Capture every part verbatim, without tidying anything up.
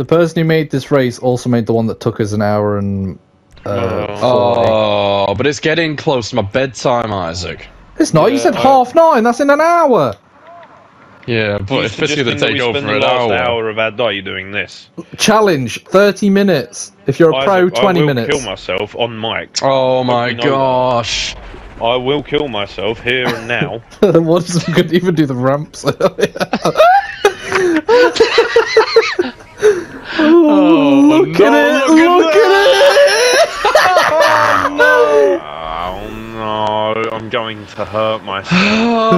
The person who made this race also made the one that took us an hour and... Uh, oh. oh, but it's getting close to my bedtime, Isaac. It's not, yeah, you said I... half nine, that's in an hour! Yeah, but it's basically going to take over an hour. hour of our day doing this. Challenge, thirty minutes. If you're a pro, Isaac, twenty minutes. I will kill myself on mic. Oh my gosh. I will kill myself here and now. Once I couldn't even do the ramps. Oh, look no, at it! Look, look at, at it! Oh, no. Oh, no. I'm going to hurt myself.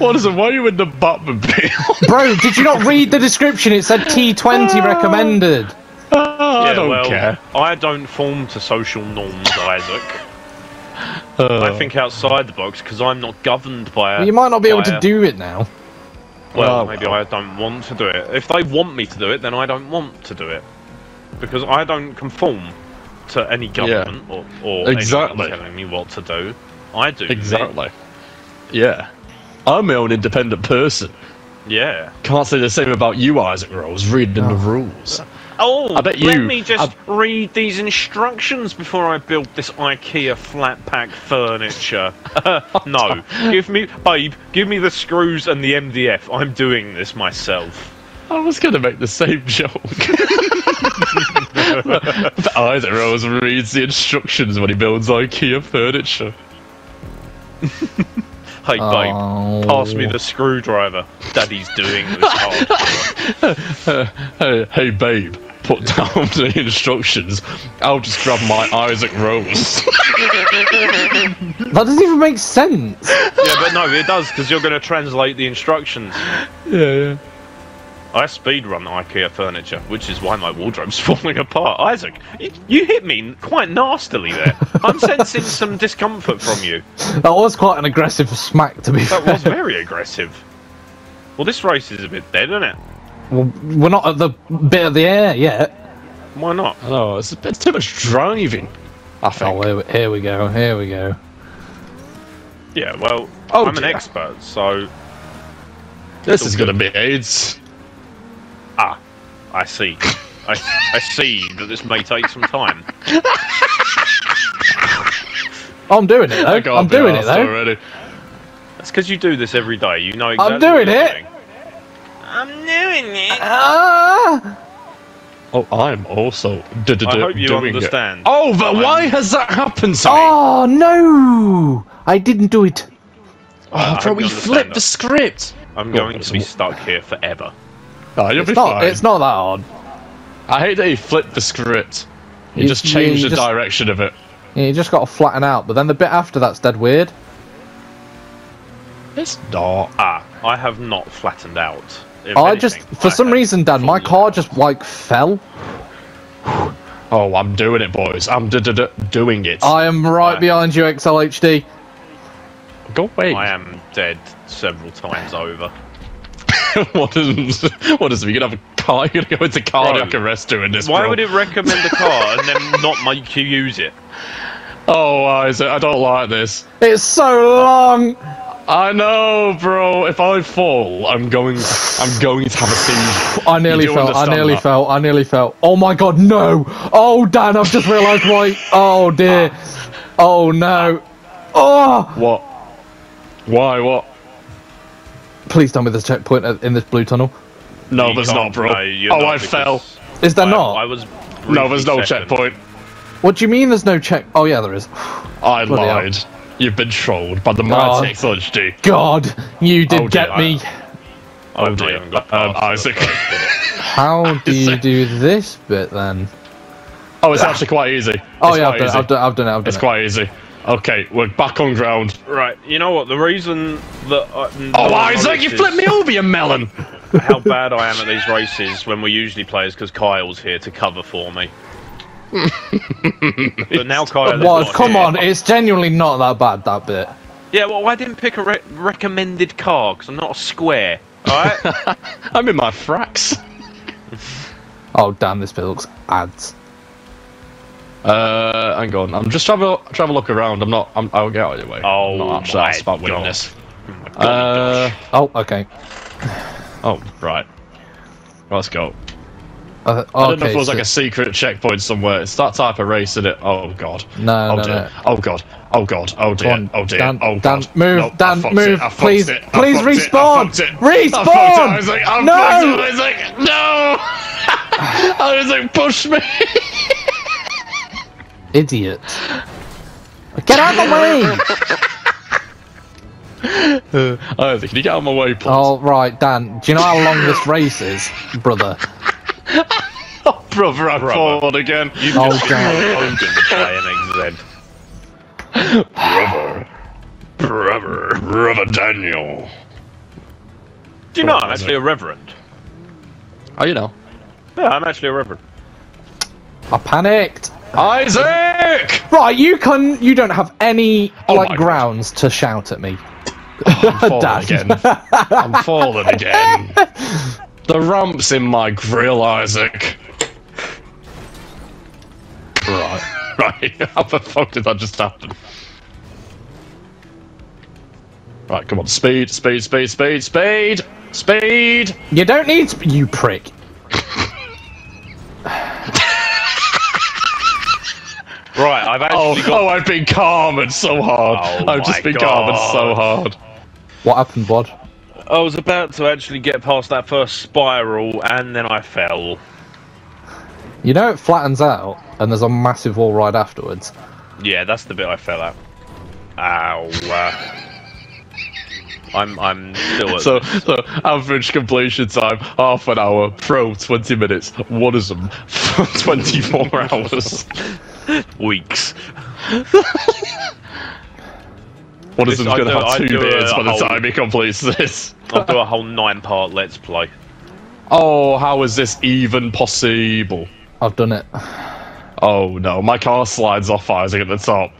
What is it? Why are you in the Batmobile? Bro, did you not read the description? It said T twenty recommended. Oh, I yeah, don't well, care. I don't form to social norms, Isaac. Uh, I think outside the box, because I'm not governed by it. You might not be able to a... do it now. Well, oh, maybe I don't want to do it. If they want me to do it, then I don't want to do it. Because I don't conform to any government yeah. or, or exactly. anyone telling me what to do. I do. Exactly. Me. Yeah. I'm my own independent person. Yeah. Can't say the same about you, Isaac Rose, reading oh. the rules. Oh, I bet you, let me just I... read these instructions before I build this IKEA flat pack furniture. No, give me, babe, give me the screws and the M D F. I'm doing this myself. I was going to make the same joke. But Isaac Rose reads the instructions when he builds IKEA furniture. Hey, babe, oh. pass me the screwdriver. Daddy's doing this hard. hey, hey, babe, put down the instructions. I'll just grab my Isaac Rose. That doesn't even make sense. Yeah, but no, it does, because you're going to translate the instructions. Yeah, yeah. I speedrun IKEA furniture, which is why my wardrobe's falling apart. Isaac, you, you hit me quite nastily there. I'm sensing some discomfort from you. That was quite an aggressive smack, to be fair. That was very aggressive. Well, this race is a bit dead, isn't it? Well, we're not at the bit of the air yet. Why not? Oh, it's a bit too much driving, I think. Oh, here we go, here we go. Yeah, well, oh, I'm dear. an expert, so... This is going to be AIDS. Ah, I see. I, I see that this may take some time. I'm doing it, though. I'm doing it, though. Already. That's because you do this every day. You know exactly I'm doing what you're it. Doing. I'm doing it. Uh... Oh, I'm also d d I hope you doing understand. It. Oh, but I'm... why has that happened to me? Oh, no. I didn't do it. Oh, bro, we flipped that. the script. I'm Go going on, to be stuck here forever. Oh, you'll it's, be not, fine. it's not that hard. I hate that he flipped the script. He you, just changed you, you the just, direction of it. Yeah, you just got to flatten out, but then the bit after that's dead weird. It's not. Ah, I have not flattened out. If I anything, just, for I some reason, Dan, my car out. just, like, fell. Oh, I'm doing it, boys. I'm d d d doing it. I am right yeah. behind you, X L H D. Go away. I am dead several times over. What is what is it? You're gonna have a car, you're gonna go into cardiac Bro, arrest doing this. Why bro. would it recommend a car and then not make you use it? Oh, Isaac, I don't like this. It's so long. I know, bro. If I fall, I'm going. I'm going to have a seizure. I nearly fell. I nearly that. fell. I nearly fell. Oh my god, no! Oh, Dan, I've just realised why. Oh dear. Oh no. Oh. What? Why? What? Please don't be the checkpoint in this blue tunnel. No, you there's not, bro. No, oh, not I fell. Is there I, not? I was no, there's no second. checkpoint. What do you mean there's no check? Oh, yeah, there is. I Bloody lied. Hell. You've been trolled by the mighty X L H D. God, you did oh, get I, me. Oh, oh dear. Got um, Isaac. How do you do this bit, then? Oh, it's actually quite easy. Oh, it's yeah, I've done, easy. I've, done, I've done it. I've done it's it. It's quite easy. Okay, we're back on ground. Right, you know what? The reason that... I, the oh, Isaac, you flipped me over, you melon! How bad I am at these races when we usually play is because Kyle's here to cover for me. But now Kyle well, not Come here. on, it's genuinely not that bad, that bit. Yeah, well, I didn't pick a re recommended car, because I'm not a square, alright? I'm in my fracks. Oh, damn, this bit looks ads. Uh, hang on. I'm just trying to trying to look around. I'm not. I'm, I'll get out of your way. Oh, I'm not my about winning this. Oh, uh, oh, okay. Oh, right. Let's go. Uh, okay, I don't know if it was so... like a secret checkpoint somewhere. It's that type of race, isn't it? Oh god. No, oh, no, dear. no. Oh god. Oh god. Oh dear. Oh dear. Dan, oh god. Dan, move. No, Dan, move. Please, it. please respawn. Respawn. I was like, I no. I was like, no. I was like, push me. Idiot. Get out of my way. Uh, oh, can you get out of my way, please? Oh, right, Dan. Do you know how long this race is, brother? oh, brother, I'm forward again. You oh, just God. Try and exit. Brother. Brother. Brother Daniel. Do you know I'm actually a reverend? Oh, you know. Yeah, I'm actually a reverend. I panicked. Isaac! Right, you can. You don't have any oh like grounds God. to shout at me. Oh, I'm falling again. I'm falling again. The rump's in my grill, Isaac. Right. Right. How the fuck did that just happen? Right, come on. Speed, speed, speed, speed, speed, speed. You don't need sp- you prick. Right, I've actually oh, got... Oh, I've been calmed so hard. Oh I've just been calmed so hard. What happened, Bod? I was about to actually get past that first spiral, and then I fell. You know it flattens out, and there's a massive wall right afterwards. Yeah, that's the bit I fell at. Ow. Uh, I'm, I'm still at... So, so, average completion time, half an hour, pro, twenty minutes, Wadism, twenty-four hours. Weeks. What is going to have two beers by the whole, time he completes this? I'll do a whole nine-part let's play. Oh, how is this even possible? I've done it. Oh no, my car slides off Isaac at the top.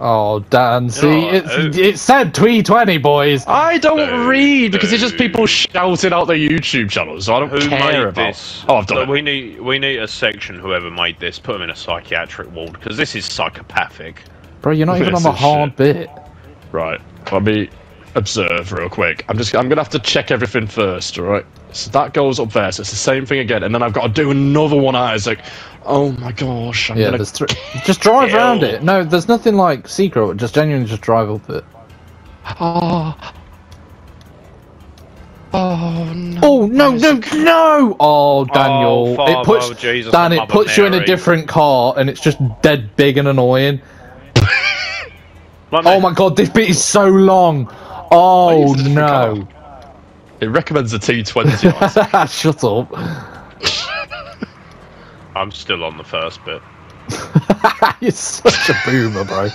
Oh, Dan, see, oh, it's, it said T twenty, boys. I don't no, read because no. it's just people shouting out their YouTube channels, so I don't Who care about this. Oh, I've done so it. We need, we need a section, whoever made this, put them in a psychiatric ward, because this is psychopathic. Bro, you're not even on the hard shit. bit. Right, let me observe real quick. I'm just, I'm going to have to check everything first, alright? So that goes up there, so it's the same thing again, and then I've got to do another one, Isaac. Oh my gosh, I'm yeah, gonna... Just drive Ew. around it. No, there's nothing like secret, just genuinely just drive up it. Oh... Oh no... Oh no, Isaac. no, no! Oh, Daniel. Oh, it puts, Jesus, Dan, it puts you in a different car, and it's just dead big and annoying. my oh my god, this bit is so long! Oh no! It recommends a T twenty, Isaac. Shut up. I'm still on the first bit. You're such a boomer, bro.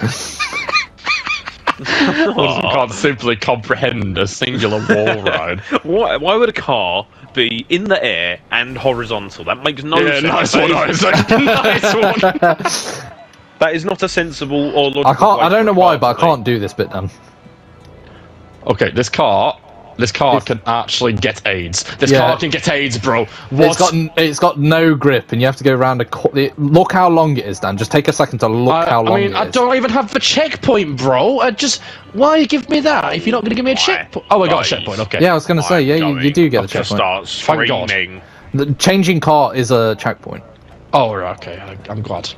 I can't simply comprehend a singular wall ride. Why, why would a car be in the air and horizontal? That makes no yeah, sense. Nice one, Isaac. Nice one. That is not a sensible or logical I can't. I don't know why, but I can't do this bit, Dan. Okay, this car... This car it's, can actually get AIDS. This yeah. car can get AIDS, bro. What? It's got, it's got no grip, and you have to go around a... It, look how long it is, Dan. Just take a second to look I, how long I mean, it I is. I don't even have the checkpoint, bro. I just... Why give me that if you're not going to give me a checkpoint? Oh, I got a checkpoint, okay. Yeah, I was going to say, yeah, you, you do get a checkpoint. Thank God. The changing car is a checkpoint. Oh, okay. I, I'm glad.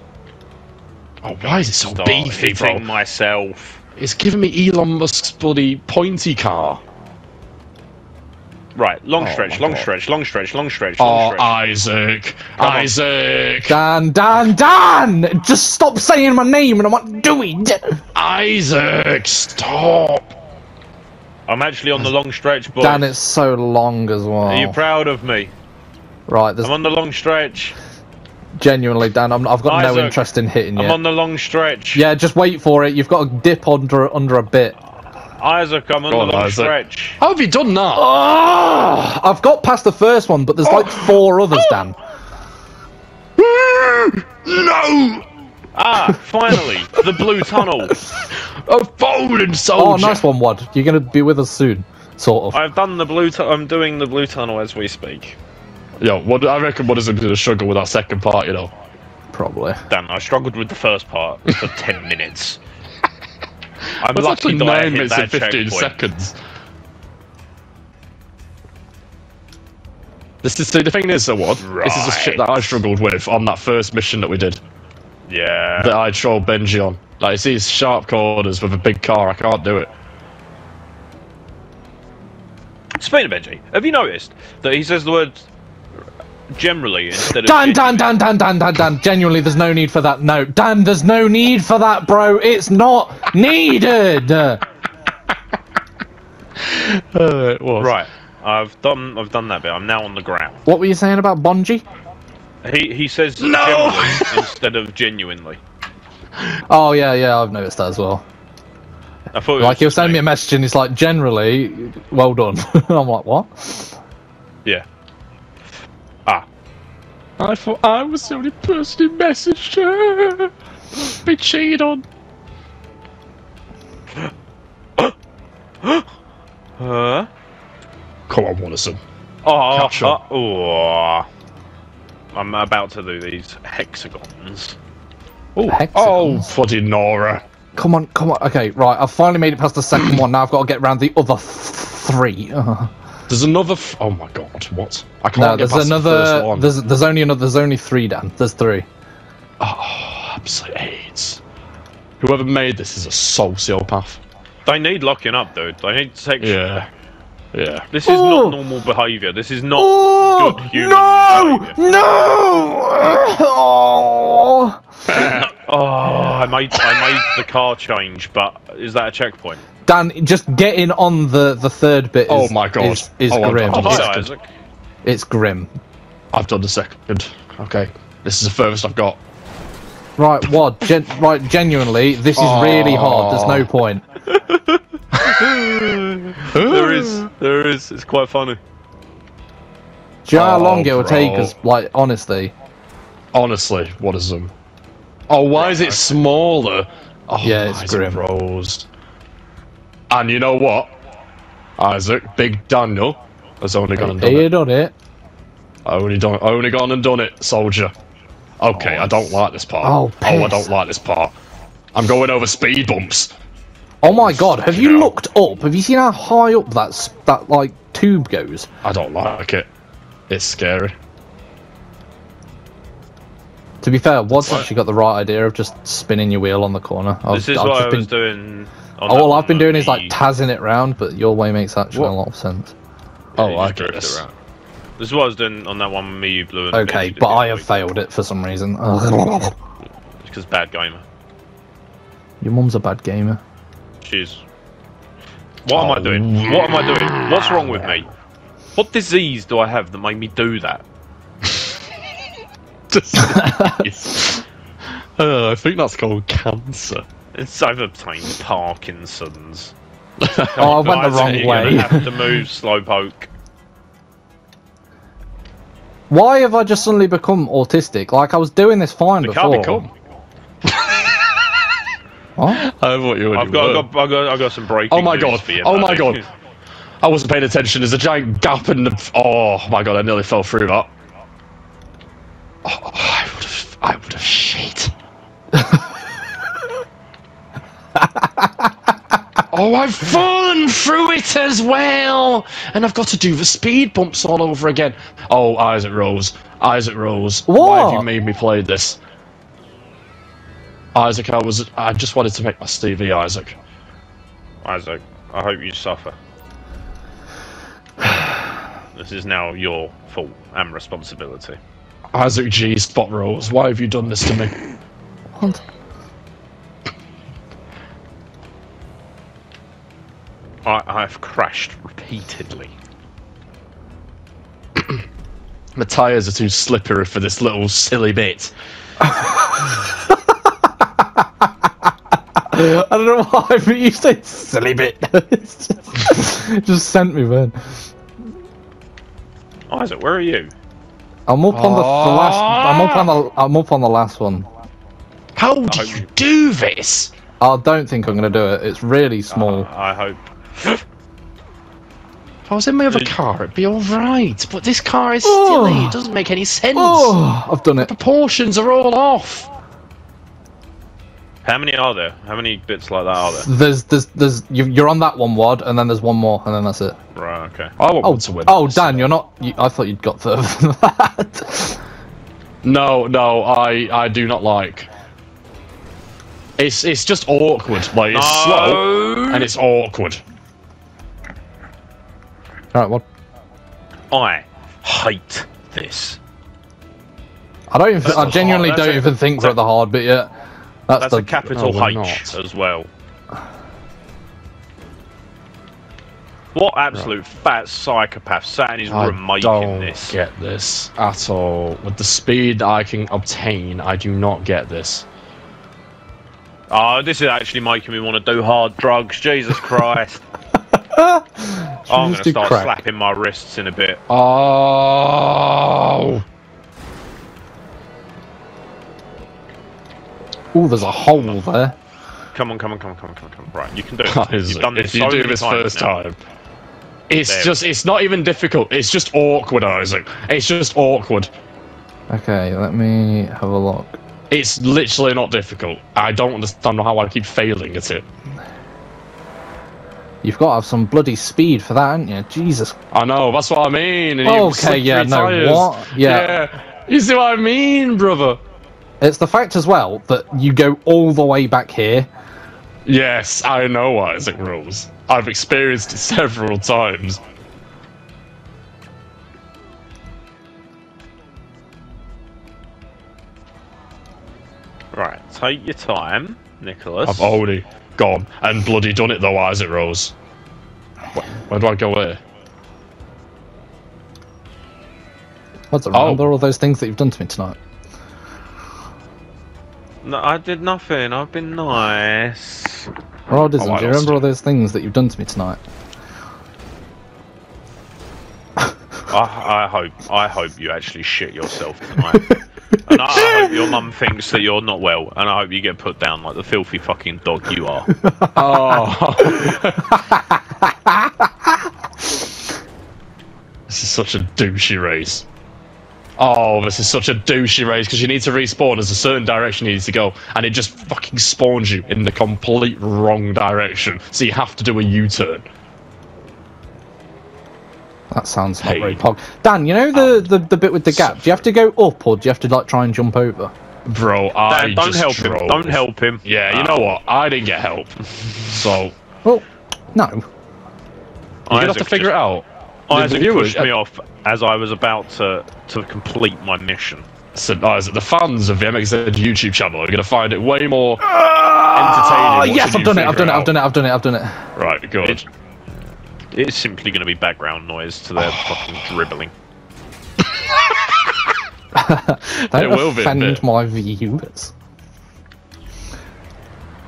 Oh, why is it so start beefy, bro? myself. It's giving me Elon Musk's bloody pointy car. Right, long oh stretch, long God. stretch, long stretch, long stretch, long oh, stretch. Oh, Isaac! Come Isaac! On. Dan, Dan, Dan! Just stop saying my name and I'm not doing it! Isaac, stop! I'm actually on the long stretch, boys. Dan, it's so long as well. Are you proud of me? Right, there's... I'm on the long stretch. Genuinely, Dan, I'm, I've got Isaac, no interest in hitting you. I'm on the long stretch. Yeah, just wait for it. You've got to dip under, under a bit. Isaac, I'm on the long stretch. How have you done that? Oh, I've got past the first one, but there's oh. like four others, oh. Dan. No! Ah, finally, the blue tunnel. A folding soldier. Oh, nice one, Wad. You're going to be with us soon, sort of. I've done the blue tunnel. I'm doing the blue tunnel as we speak. Yo, what, I reckon what is going to struggle with our second part, you know? Probably. Dan, I struggled with the first part for ten minutes. I'm That's lucky that I hit that checkpoint. fifteen seconds. This is, see, the thing is, so what? Right. This is the shit that I struggled with on that first mission that we did. Yeah. That I trolled Benji on. Like, it's these sharp corners with a big car, I can't do it. Speaking of Benji, have you noticed that he says the word generally instead of... Dan, Dan, Dan, Dan, Dan, Dan, Dan. Genuinely, there's no need for that. No. Dan, there's no need for that, bro. It's not needed. uh, it was. Right. I've done I've done that bit. I'm now on the ground. What were you saying about Bungie? He he says no! Generally instead of genuinely. Oh yeah, yeah, I've noticed that as well. I thought it was like he'll send me a message and he's like, generally, well done. I'm like, what? Yeah. Ah. I thought I was the only person who messaged her. Be cheated on. Huh? Come on, Wallaceum. Oh, uh, oh, I'm about to do these hexagons. Ooh. Hexagons. Oh, fuddy Nora. Come on, come on. Okay, right. I've finally made it past the second one. Now I've got to get round the other three. Uh. There's another. F oh my god, what? I can't no, get there's past another, the first one. There's, there's only another. There's only three, Dan. There's three. Oh, absolute AIDS. Whoever made this is a sociopath. They need locking up, dude. They need to take. Yeah. Yeah. This is Ooh. not normal behaviour. This is not Ooh. good human No! Behavior. No! Oh, not, oh I made I made the car change, but is that a checkpoint? Dan, just getting on the, the third bit is, oh my God. is, is oh, grim. I've done the it's, second. it's grim. I've done the second. Okay. This is the furthest I've got. Right, what? Gen right, genuinely, this is oh. really hard. There's no point. There is, there is. It's quite funny. Do you know how oh, long it will take us? Like, honestly. Honestly, what is them? Oh, why yeah, is it smaller? Oh, yeah, it's Isaac Rose. And you know what? Isaac, Big Daniel, has only gone and done it. done it. I only done. I only gone and done it, soldier. Okay, oh, I don't like this part. Oh, oh, I don't like this part. I'm going over speed bumps. Oh my god, have you looked up? Have you seen how high up that, that like, tube goes? I don't like it. It's scary. To be fair, Wad's actually got the right idea of just spinning your wheel on the corner. I've, this is I've what I been, was doing... All I've been doing is, like, tazzing it round, but your way makes actually what? a lot of sense. Yeah, oh, I get this. This is what I was doing on that one, me, you blew and Okay, but I have failed it for some reason. It's because bad gamer. Your mum's a bad gamer. Jeez. What am oh, I doing? What am I doing? What's wrong with me? What disease do I have that made me do that? uh, I think that's called cancer. It's, I've obtained Parkinson's. Oh, I went the wrong way. I have to move, slowpoke. Why have I just suddenly become autistic? Like, I was doing this fine before. Can't become. What? I thought you I've got, I've, got, I've, got, I've got some breaking Oh my god, for you, oh my god. I wasn't paying attention, there's a giant gap in the... Oh my god, I nearly fell through that. Oh, I would've... I would've shit. Oh, I've fallen through it as well! And I've got to do the speed bumps all over again. Oh, Isaac Rose. Isaac Rose. What? Why have you made me play this? Isaac, I was. I just wanted to make my Stevie, Isaac. Isaac, I hope you suffer. This is now your fault and responsibility. Isaac G. Spot Rose, why have you done this to me? What? I I've crashed repeatedly. My tyres are too slippery for this little silly bit. I don't know why, but you said silly bit. It's just, it just sent me, man. Isaac, where are you? I'm up oh. on the, the last. I'm up on the. I'm up on the last one. How do I you do this? I don't think I'm going to do it. It's really small. Uh, I hope. If I was in my other Did... car, it'd be all right. But this car is oh. silly. It doesn't make any sense. Oh, I've done it. The proportions are all off. How many are there? How many bits like that are there? There's, there's, there's. You're on that one ward, and then there's one more, and then that's it. Right. Okay. I want oh, to win. Oh, this. Dan, you're not. You, I thought you'd got further than that. No, no, I, I do not like. It's, it's just awkward. Like it's no. slow, and it's awkward. All right. What? I hate this. I don't. Even, I genuinely hard. don't that's even a, think we're at the hard bit yet. That's, That's the, a capital no, H not. as well. What absolute right. fat psychopath sat in his I room making don't this. Get this at all. With the speed that I can obtain, I do not get this. Oh, this is actually making me want to do hard drugs. Jesus Christ. oh, I'm going to start crack. slapping my wrists in a bit. Oh. Ooh, there's a hole there. Come on, come on, come on, come on, come on, come on. Right, you can do it. You've done this if you so do this first now. time. It's there. just, it's not even difficult. It's just awkward, Isaac. It's just awkward. Okay, let me have a look. It's literally not difficult. I don't understand how I keep failing at it. You've got to have some bloody speed for that, haven't you? Jesus. I know, that's what I mean. And okay, yeah, no, tires. what? Yeah. yeah. You see what I mean, brother? It's the fact as well that you go all the way back here. Yes, I know Isaac Rose. I've experienced it several times. Right, take your time, Nicholas. I've already gone and bloody done it though, Isaac Rose. Where, where do I go here? What's around oh. all those things that you've done to me tonight? No, I did nothing. I've been nice. Rodism, oh, do you remember all those things that you've done to me tonight? I, I hope, I hope you actually shit yourself tonight. And I, I hope your mum thinks that you're not well, and I hope you get put down like the filthy fucking dog you are. Oh. This is such a douchey race. Oh, this is such a douchey race, because you need to respawn. There's a certain direction you need to go, and it just fucking spawns you in the complete wrong direction. So you have to do a U-turn. That sounds hey. not very pog. Dan, you know the, the, the bit with the gap? Do you have to go up, or do you have to like try and jump over? Bro, I Dan, don't just help drove. him. Don't help him. Yeah, you know what? I didn't get help. So... Well, no. You're going to have to figure it out. Isaac pushed me off as I was about to to complete my mission. So Isaac, the fans of the MxZed YouTube channel are going to find it way more uh, entertaining. Yes, I've done it. I've done it. I've done it. I've done it. I've done it. Right, good. It, it's simply going to be background noise to their fucking dribbling. Don't it will offend be my viewers.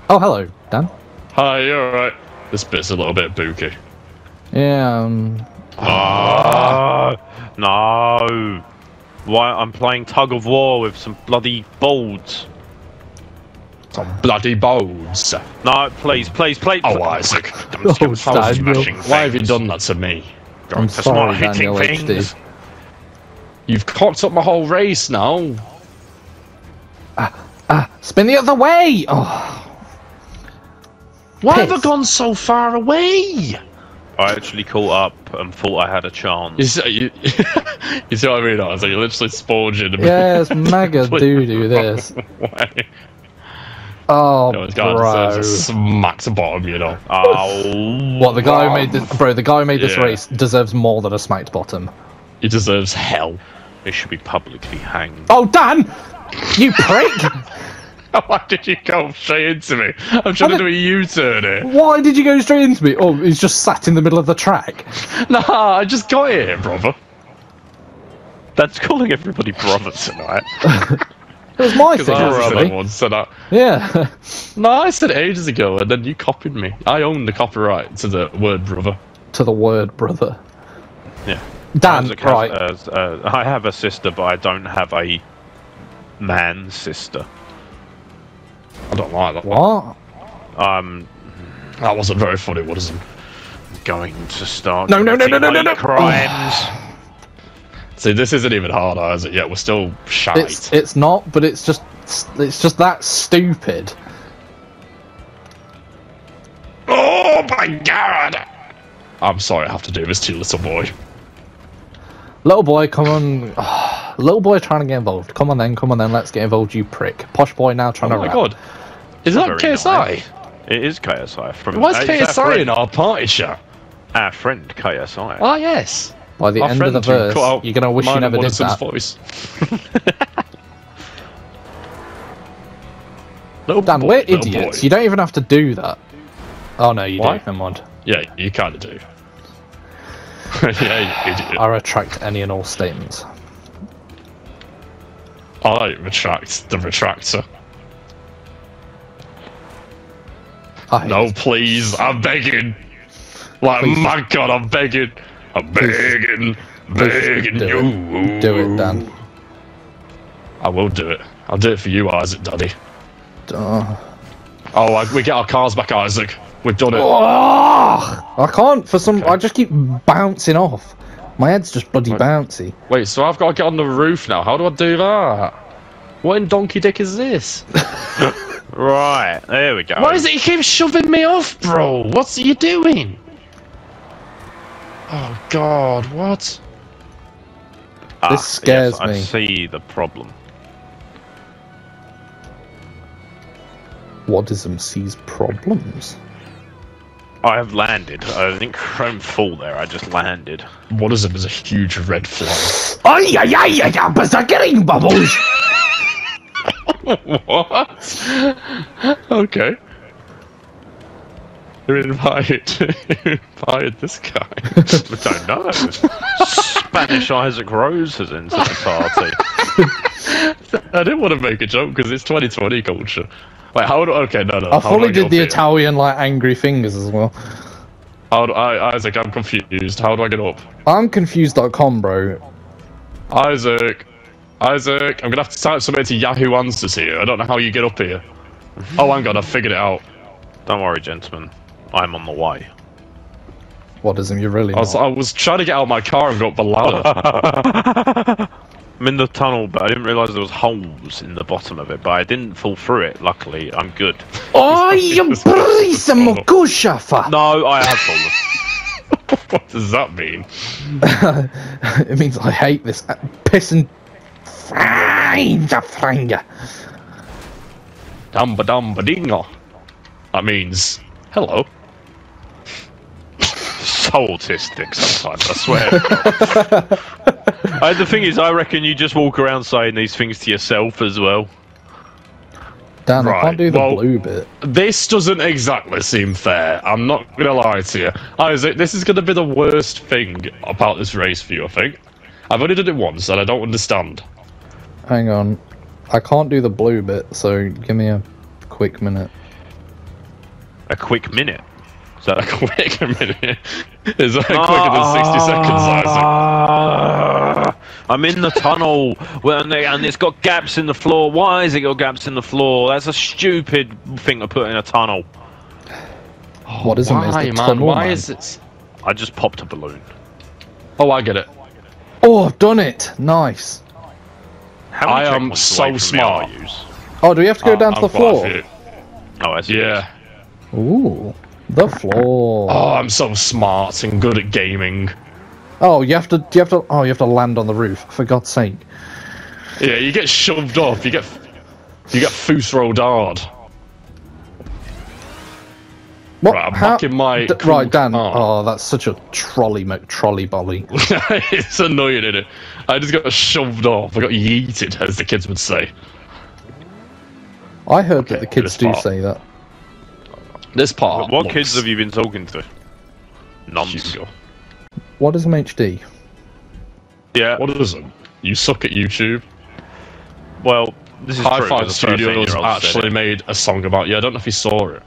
Oh, hello, Dan. Hi, you all right? This bit's a little bit booky. Yeah. Um... Oh, no! Why I'm playing tug of war with some bloody balds. Some bloody balds. No, please, please, please. Oh, Isaac! I'm oh, still smashing things. Why have you done that to me? God, I'm that's sorry, not hitting things. You've cocked up my whole race now. Ah, ah! Spin the other way! Oh. Why Piss. have I gone so far away? I actually caught up and thought I had a chance. You see, you, you see what I mean? I was like, you literally spawned in a bit. Yes, MAGA doo doo this. Oh, no, it's bro. Got a smack to bottom, you know. Oh, what, the guy who made this, bro, the guy who made this yeah. race deserves more than a smacked bottom. He deserves hell. He should be publicly hanged. Oh, Dan! You prick! Why did you go straight into me? I'm trying I to do a U-turn here. Why did you go straight into me? Oh, he's just sat in the middle of the track. Nah, I just got here, brother. That's calling everybody brother tonight. It was my thing, actually. One, so that... Yeah. No, I said ages ago, and then you copied me. I own the copyright to the word brother. To the word brother. Yeah. Dan, Isaac right. Has, uh, uh, I have a sister, but I don't have a man sister. I don't like that one. What? Um, that wasn't very funny, was it? I'm going to start. No, no, no, no, no, no, no. Crimes. See, this isn't even hard, is it? Yet we're still shite. It's, it's not, but it's just, it's just that stupid. Oh my god! I'm sorry, I have to do this to you, little boy. Little boy, come on. Little boy trying to get involved. Come on then, come on then, let's get involved, you prick. Posh boy now trying oh to rap. Oh my god. Is that K S I? Nice. It is K S I. From, why is uh, K S I in our party chat? Our friend K S I. Ah, yes. By the our end of the verse, you're going to wish you never did that. Voice. Little Dan, boy, we're idiots. Boy. You don't even have to do that. Oh no, you why? Don't, never mind. Yeah, you kind of do. Yeah, you idiot. I retract any and all statements. I retract the retractor. I no, please, I'm begging. Like, please. My god, I'm begging. I'm begging, please. Begging do you. It. Do it, Dan. I will do it. I'll do it for you, Isaac, Daddy. Duh. Oh, I, we get our cars back, Isaac. We've done it. Oh, I can't for some... Okay. I just keep bouncing off. My head's just bloody wait, bouncy. Wait, so I've got to get on the roof now. How do I do that? What in donkey dick is this? Right, there we go. Why is it you keep shoving me off, bro? What's you doing? Oh, God, what? Ah, this scares yes, me. I see the problem. Wadism sees problems. I have landed. I think Chrome full there. I just landed. Wadism is a huge red flag. Ay ay ay ay ay! But they're getting bubbles. What? Okay. Who invited? Who invited this guy? I don't know. Spanish Isaac Rose has entered the party. I didn't want to make a joke because it's twenty twenty culture. Wait, how do, okay, no, no. I fully did the here? Italian, like, angry fingers as well. How do, I, Isaac, I'm confused. How do I get up? I'm confused dot com, bro. Isaac. Isaac, I'm gonna have to type something to Yahoo Answers here. I don't know how you get up here. Oh, I'm gonna figure it out. Don't worry, gentlemen. I'm on the way. What is him? You're really I was, I was trying to get out of my car and go up the ladder. I'm in the tunnel, but I didn't realise there was holes in the bottom of it, but I didn't fall through it, luckily. I'm good. Oh, you no, I have fallen. What does that mean? It means I hate this pissing... Dumba dumba dingo. That means... Hello. So autistic sometimes, I swear. I, the thing is, I reckon you just walk around saying these things to yourself as well. Dan, right. I can't do the well, blue bit. This doesn't exactly seem fair. I'm not going to lie to you. Isaac, this is going to be the worst thing about this race for you, I think. I've only done it once, and I don't understand. Hang on. I can't do the blue bit, so give me a quick minute. A quick minute? Is that a quick minute? Is that ah, quicker than sixty seconds, Isaac? I'm in the tunnel, and it's got gaps in the floor. Why has it got gaps in the floor? That's a stupid thing to put in a tunnel. Oh, what is it? Why, man? Tunnel, why man? Is it? I just popped a balloon. Oh, I get it. Oh, I've done it. Nice. How I am so smart. Oh, do we have to go uh, down to the floor? Oh, I see. Yeah. Ooh, the floor. Oh, I'm so smart and good at gaming. Oh, you have to, you have to, oh, you have to land on the roof. For God's sake. Yeah, you get shoved off. You get, you get foos rolled hard. What? Right, I'm How? Back in my D cool right, Dan. Car. Oh, that's such a trolley, trolley bolly. It's annoying, isn't it? I just got shoved off. I got yeeted, as the kids would say. I heard okay, that the kids do part. say that. This part. What looks... kids have you been talking to? Noms. What is M H D? Yeah. What is it? You suck at YouTube. Well, this is High Five Studios actually made a song about you. I don't know if you saw it.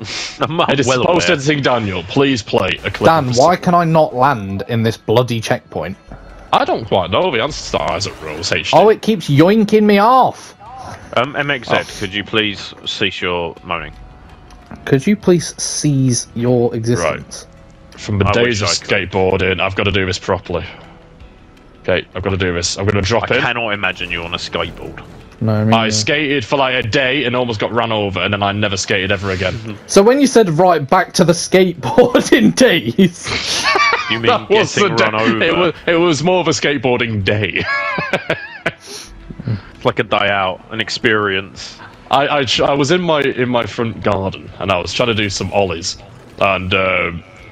It's well post editing Daniel, please play a clip. Dan, why can I not land in this bloody checkpoint? I don't quite know the answer to that, Isaac Rose H D. Oh, it keeps yoinking me off! Um, M X Z, oh. Could you please cease your moaning? Could you please cease your existence? Right. From the I days of skateboarding, I've got to do this properly. Okay, I've got to do this. I'm going to drop I it. I cannot imagine you on a skateboard. No, I, mean, I yeah. skated for like a day and almost got ran over, and then I never skated ever again. So when you said right back to the skateboarding days, you mean that getting run over? It was, it was more of a skateboarding day. Like a day out, an experience. I I, I was in my in my front garden and I was trying to do some ollies, and uh,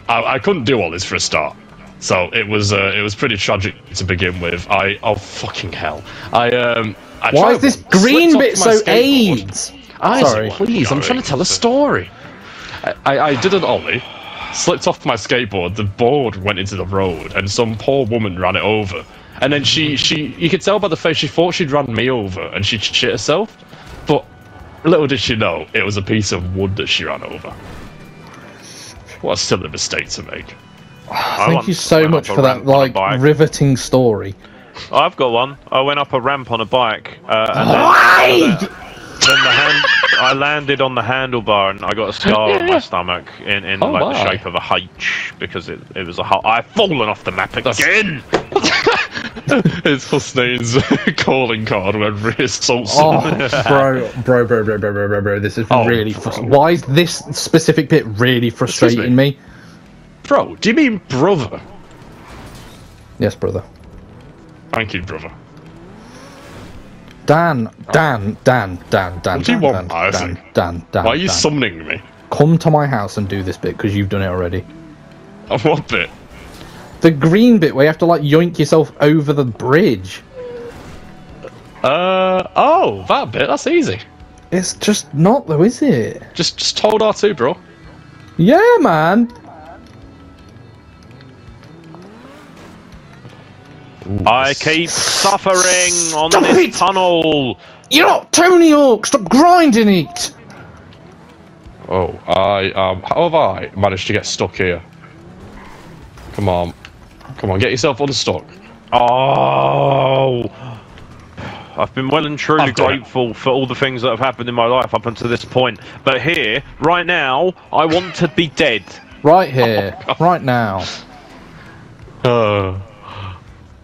I, I couldn't do ollies for a start. So it was uh, it was pretty tragic to begin with. I oh fucking hell! I um. I Why is this green bit so AIDS? Isaac, Sorry, please, I'm trying to tell a story. I, I, I did an ollie, slipped off my skateboard, the board went into the road, and some poor woman ran it over. And then she, she you could tell by the face, she thought she'd run me over, and she'd shit herself. But little did she know, it was a piece of wood that she ran over. What a silly mistake to make. Thank you so much for that, like, riveting story. I've got one. I went up a ramp on a bike, uh, and then, uh, then the hand, I landed on the handlebar, and I got a scar on my stomach in, in oh like my. the shape of a H, because it it was a H. I've fallen off the map again. It's Husnain's calling card whenever he assaults someone. Oh, bro, bro, bro, bro, bro, bro, bro. This is oh, really frustrating. Why is this specific bit really frustrating me? me? Bro, do you mean brother? Yes, brother. Thank you, brother. Dan, Dan, Dan, Dan, Dan. What do you want, Dan, Dan, Dan? Why are you summoning me? Come to my house and do this bit, because you've done it already. What bit? The green bit where you have to, like, yoink yourself over the bridge. Uh, oh, that bit, that's easy. It's just not, though, is it? Just, just hold R two, bro. Yeah, man. I keep suffering on Stop this it. tunnel! You're not Tony Hawk! Stop grinding it! Oh, I, um, how have I managed to get stuck here? Come on. Come on, get yourself unstuck. Oh! I've been well and truly grateful for all the things that have happened in my life up until this point. But here, right now, I want to be dead. Right here. Oh, right now. Uh...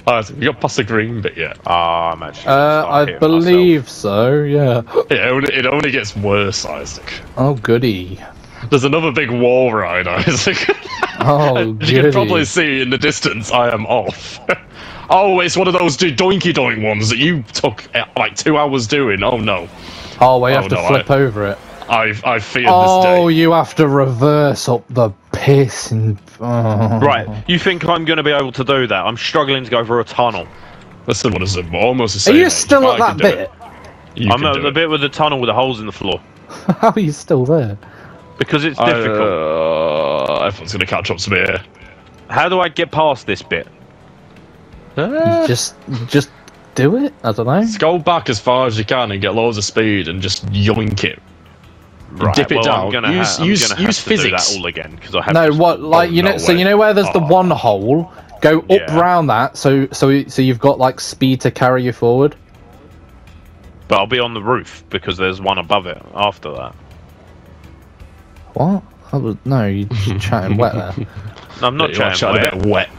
Isaac, you got past the green bit yet? Ah, I'm actually. Uh, I believe myself. so. Yeah. It only, it only gets worse, Isaac. Oh goody! There's another big wall ride, Isaac. Oh and goody! You can probably see in the distance. I am off. Oh, it's one of those do doinky doink ones that you took like two hours doing. Oh no! Oh, well, you oh, have to no, flip I, over it. I've I feared oh, this day. Oh, you have to reverse up the piss and... Oh. Right, you think I'm going to be able to do that? I'm struggling to go through a tunnel. Listen, what is it? Almost the same. Are you still at that bit? I'm at the bit with the tunnel with the holes in the floor. How are you still there? Because it's I, difficult. Uh, everyone's going to catch up to me here. How do I get past this bit? Uh, just, just do it? I don't know. Just go back as far as you can and get loads of speed and just yoink it. Right, dip it well, down. I'm gonna use I'm use, gonna use to physics. Do that all again because I have no what like you know. Nowhere. So you know where there's oh. the one hole. Go up yeah. round that. So so so you've got like speed to carry you forward. But I'll be on the roof because there's one above it. After that. What? I was, no, you're chatting wet there. No, I'm not yeah, chatting wet. A bit wet.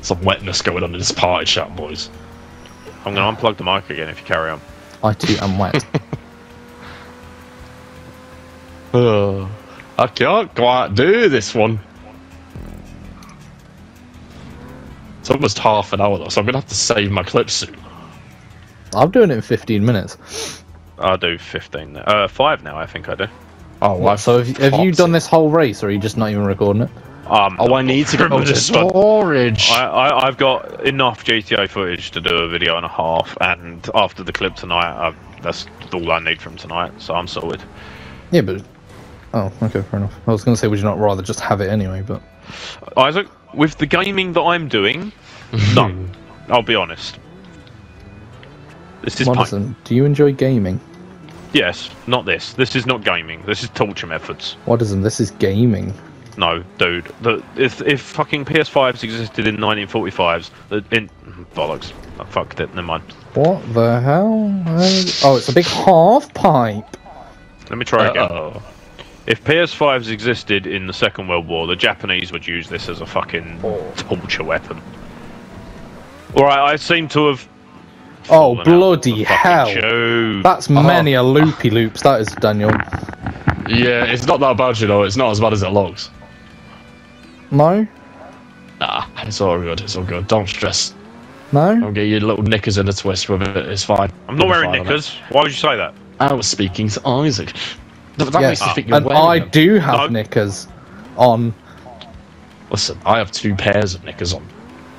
Some wetness going on in this party chat, boys. I'm gonna unplug the mic again if you carry on. I too am wet. Oh, I can't quite do this one. It's almost half an hour though, so I'm gonna have to save my clip soon. I'm doing it in fifteen minutes. I do fifteen, uh, five now. I think I do. Oh, well, so have, have you done this whole race, or are you just not even recording it? Um, oh, I need to go to storage. I, I, I've got enough G T A footage to do a video and a half, and after the clip tonight, I've, that's all I need from tonight, so I'm sorted. Yeah, but. Oh, okay, fair enough. I was going to say, would you not rather just have it anyway, but... Isaac, with the gaming that I'm doing, no. I'll be honest. This is Madison, do you enjoy gaming? Yes, not this. This is not gaming. This is torture methods. What isn't? This is gaming. No, dude. The, if, if fucking P S fives existed in nineteen forty-fives... In, bollocks. Oh, fuck it, never mind. What the hell? Oh, it's a big half-pipe. Let me try again. Uh-oh. If P S fives existed in the Second World War, the Japanese would use this as a fucking torture weapon. Alright, I seem to have Oh, bloody hell. Show. That's oh. many a loopy loops, that is, Daniel. Yeah, it's not that bad, you know. It's not as bad as it looks. No? Nah, it's all good. It's all good. Don't stress. No? I'll get your little knickers in a twist with it. It's fine. I'm not wearing knickers. Why would you say that? I was speaking to Isaac. That yes. makes you think you're and wearing I them. do have no. knickers on. Listen, I have two pairs of knickers on.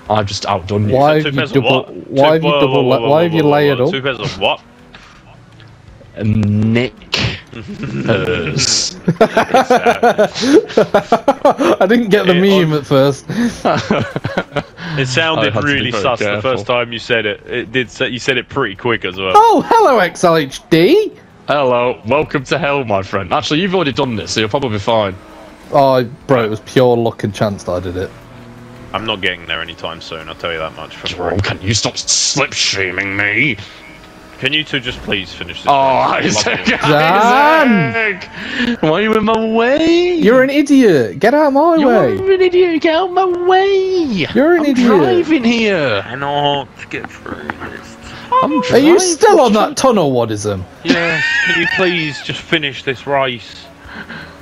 I've just outdone you. Why have you double? Why have you double? Why have you layered up? Two pairs of what? A nick. I didn't get the it, meme on, at first. It sounded really sus careful. the first time you said it. It did. Say, you said it pretty quick as well. Oh, hello, X L H D. Hello, welcome to hell, my friend. Actually, you've already done this, so you'll probably be fine. Oh, bro, it was pure luck and chance that I did it. I'm not getting there anytime soon, I'll tell you that much. For Jerome, can you stop slipstreaming me? Can you two just please finish this? Oh, Isaac! Isaac! Why are you in my way? You're an idiot! Get out of my You're way! You're an idiot! Get out of my way! You're an I'm idiot! I'm driving here! I know to get through this. I'm driving. Are you still on that tunnel, Wadism? Yeah, can you please just finish this race?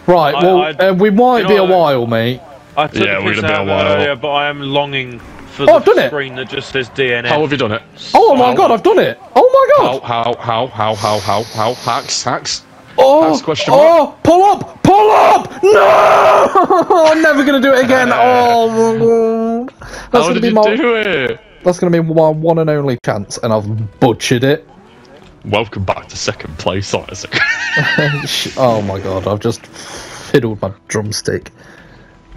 Right, I, well, I, uh, we might be know, a while, mate. I took yeah, we're gonna be a while. Earlier, but I am longing for oh, the I've screen done it. that just says D N F. How have you done it? Oh my how? god, I've done it! Oh my god! How, how, how, how, how, how, hacks, hacks? Oh, hacks question oh, mark. pull up, pull up! No! I'm never gonna do it again! Oh, that's how gonna did be you my, do it? That's gonna be my one and only chance, and I've butchered it. Welcome back to second place, Isaac. Oh my god, I've just fiddled my drumstick.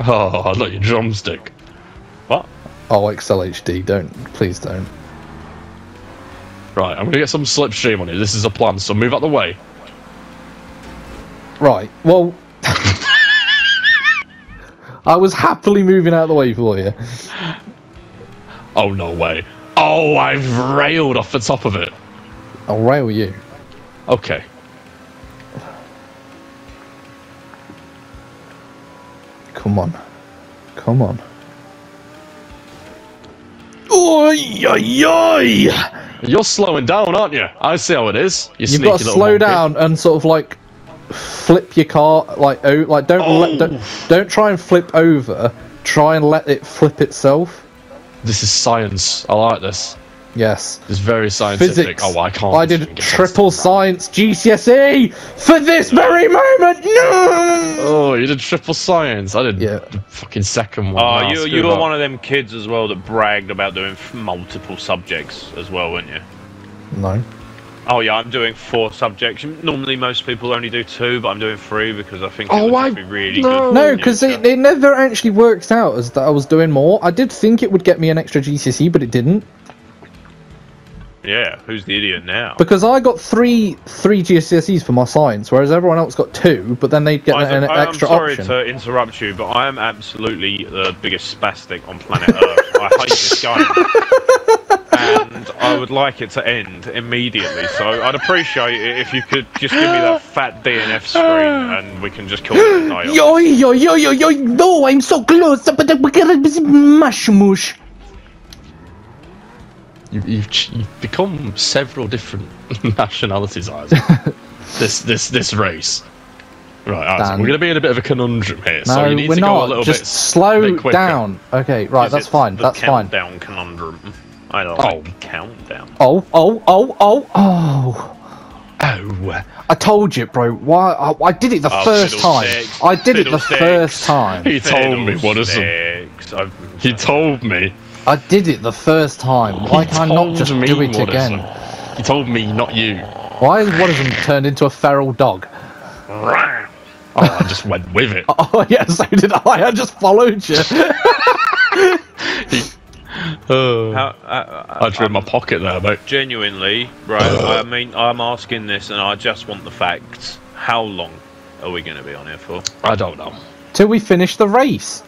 Oh, not your drumstick. What? Oh, X L H D, don't. Please don't. Right, I'm going to get some slipstream on it. This is a plan, so move out the way. Right, well... I was happily moving out of the way for you. Oh, no way. Oh, I've railed off the top of it. I'll rail you. Okay. Come on. Come on. Oi, oi, oi. You're slowing down, aren't you? I see how it is. You You've got to slow monkey. down and sort of like flip your car, like oh, like don't oh. let don't, don't try and flip over. Try and let it flip itself. This is science. I like this. Yes. It's very scientific. Physics. Oh, I can't. I did triple science G C S E for this very moment. No. Oh, you did triple science. I did yeah. the fucking second one. Oh, you you were one of them kids as well that bragged about doing multiple subjects as well, weren't you? No. Oh yeah, I'm doing four subjects. Normally most people only do two, but I'm doing three because I think it oh, would I, be really no. good. No, because it, it never actually works out as that I was doing more. I did think it would get me an extra G C S E, but it didn't. Yeah, who's the idiot now? Because I got three three G C S Es for my science, whereas everyone else got two, but then they'd get an extra option. I'm sorry to interrupt you, but I am absolutely the biggest spastic on planet Earth. I hate this game. And I would like it to end immediately, so I'd appreciate it if you could just give me that fat D N F screen and we can just kill it at night. Yo, yo, yo, yo, yo, no, I'm so close, but I'm going to mush mush. You've, you've, you've become several different nationalities, Isaac. this this this race, right? Isaac, Dan. We're going to be in a bit of a conundrum here, no, so you need we're to not. go a little Just bit. Just slow bit quicker. down. Okay, right, that's fine. The that's countdown fine. Conundrum. I don't oh. like countdown. Oh oh oh oh oh oh! I told you, bro. Why I, I did it the oh, first time. Sticks. I did fiddle it the sticks. first time. He told me what is it? He told me. I did it the first time. Why can I not just do it again? You told me, not you. Why has one of them turned into a feral dog? Oh, I just went with it. Oh, yeah, so did I. I just followed you. uh, How, uh, I drew in my pocket there, mate. Genuinely, right, I mean, I'm asking this and I just want the facts. How long are we going to be on here for? I don't know. Till we finish the race.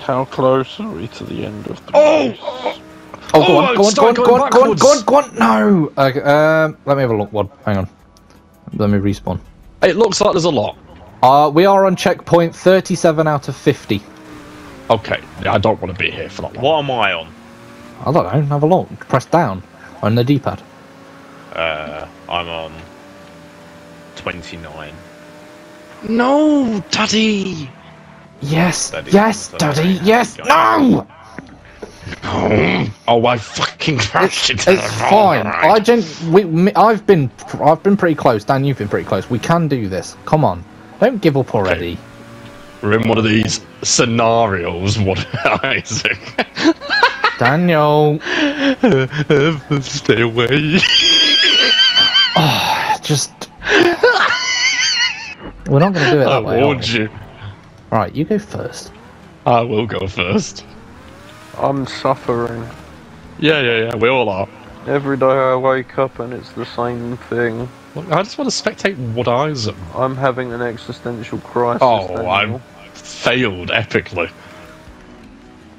How close are we to the end of the oh. race? Oh! Go on, go on, go on, go on, go on, go on, no! Okay, um, let me have a look, Wad. Hang on. Let me respawn. It looks like there's a lot. Uh, we are on checkpoint thirty-seven out of fifty. Okay, I don't want to be here for that long. What am I on? I don't know, have a look. Press down on the D-pad. Uh, I'm on twenty-nine. No, Daddy! Yes, Daddy, yes, Daddy, yes, no! Oh, I fucking crashed it. It's, it's fine. Right. I don't. We, me, I've been. I've been pretty close. Dan, you've been pretty close. We can do this. Come on, don't give up already. Okay. We're in one of these scenarios. What, Isaac? Daniel, stay away. Oh, just. We're not going to do it. That I way, warned you. Right, you go first. I will go first. I'm suffering. Yeah, yeah, yeah, we all are. Every day I wake up and it's the same thing. Look, I just want to spectate what eyes am. I'm having an existential crisis. Oh, I failed epically.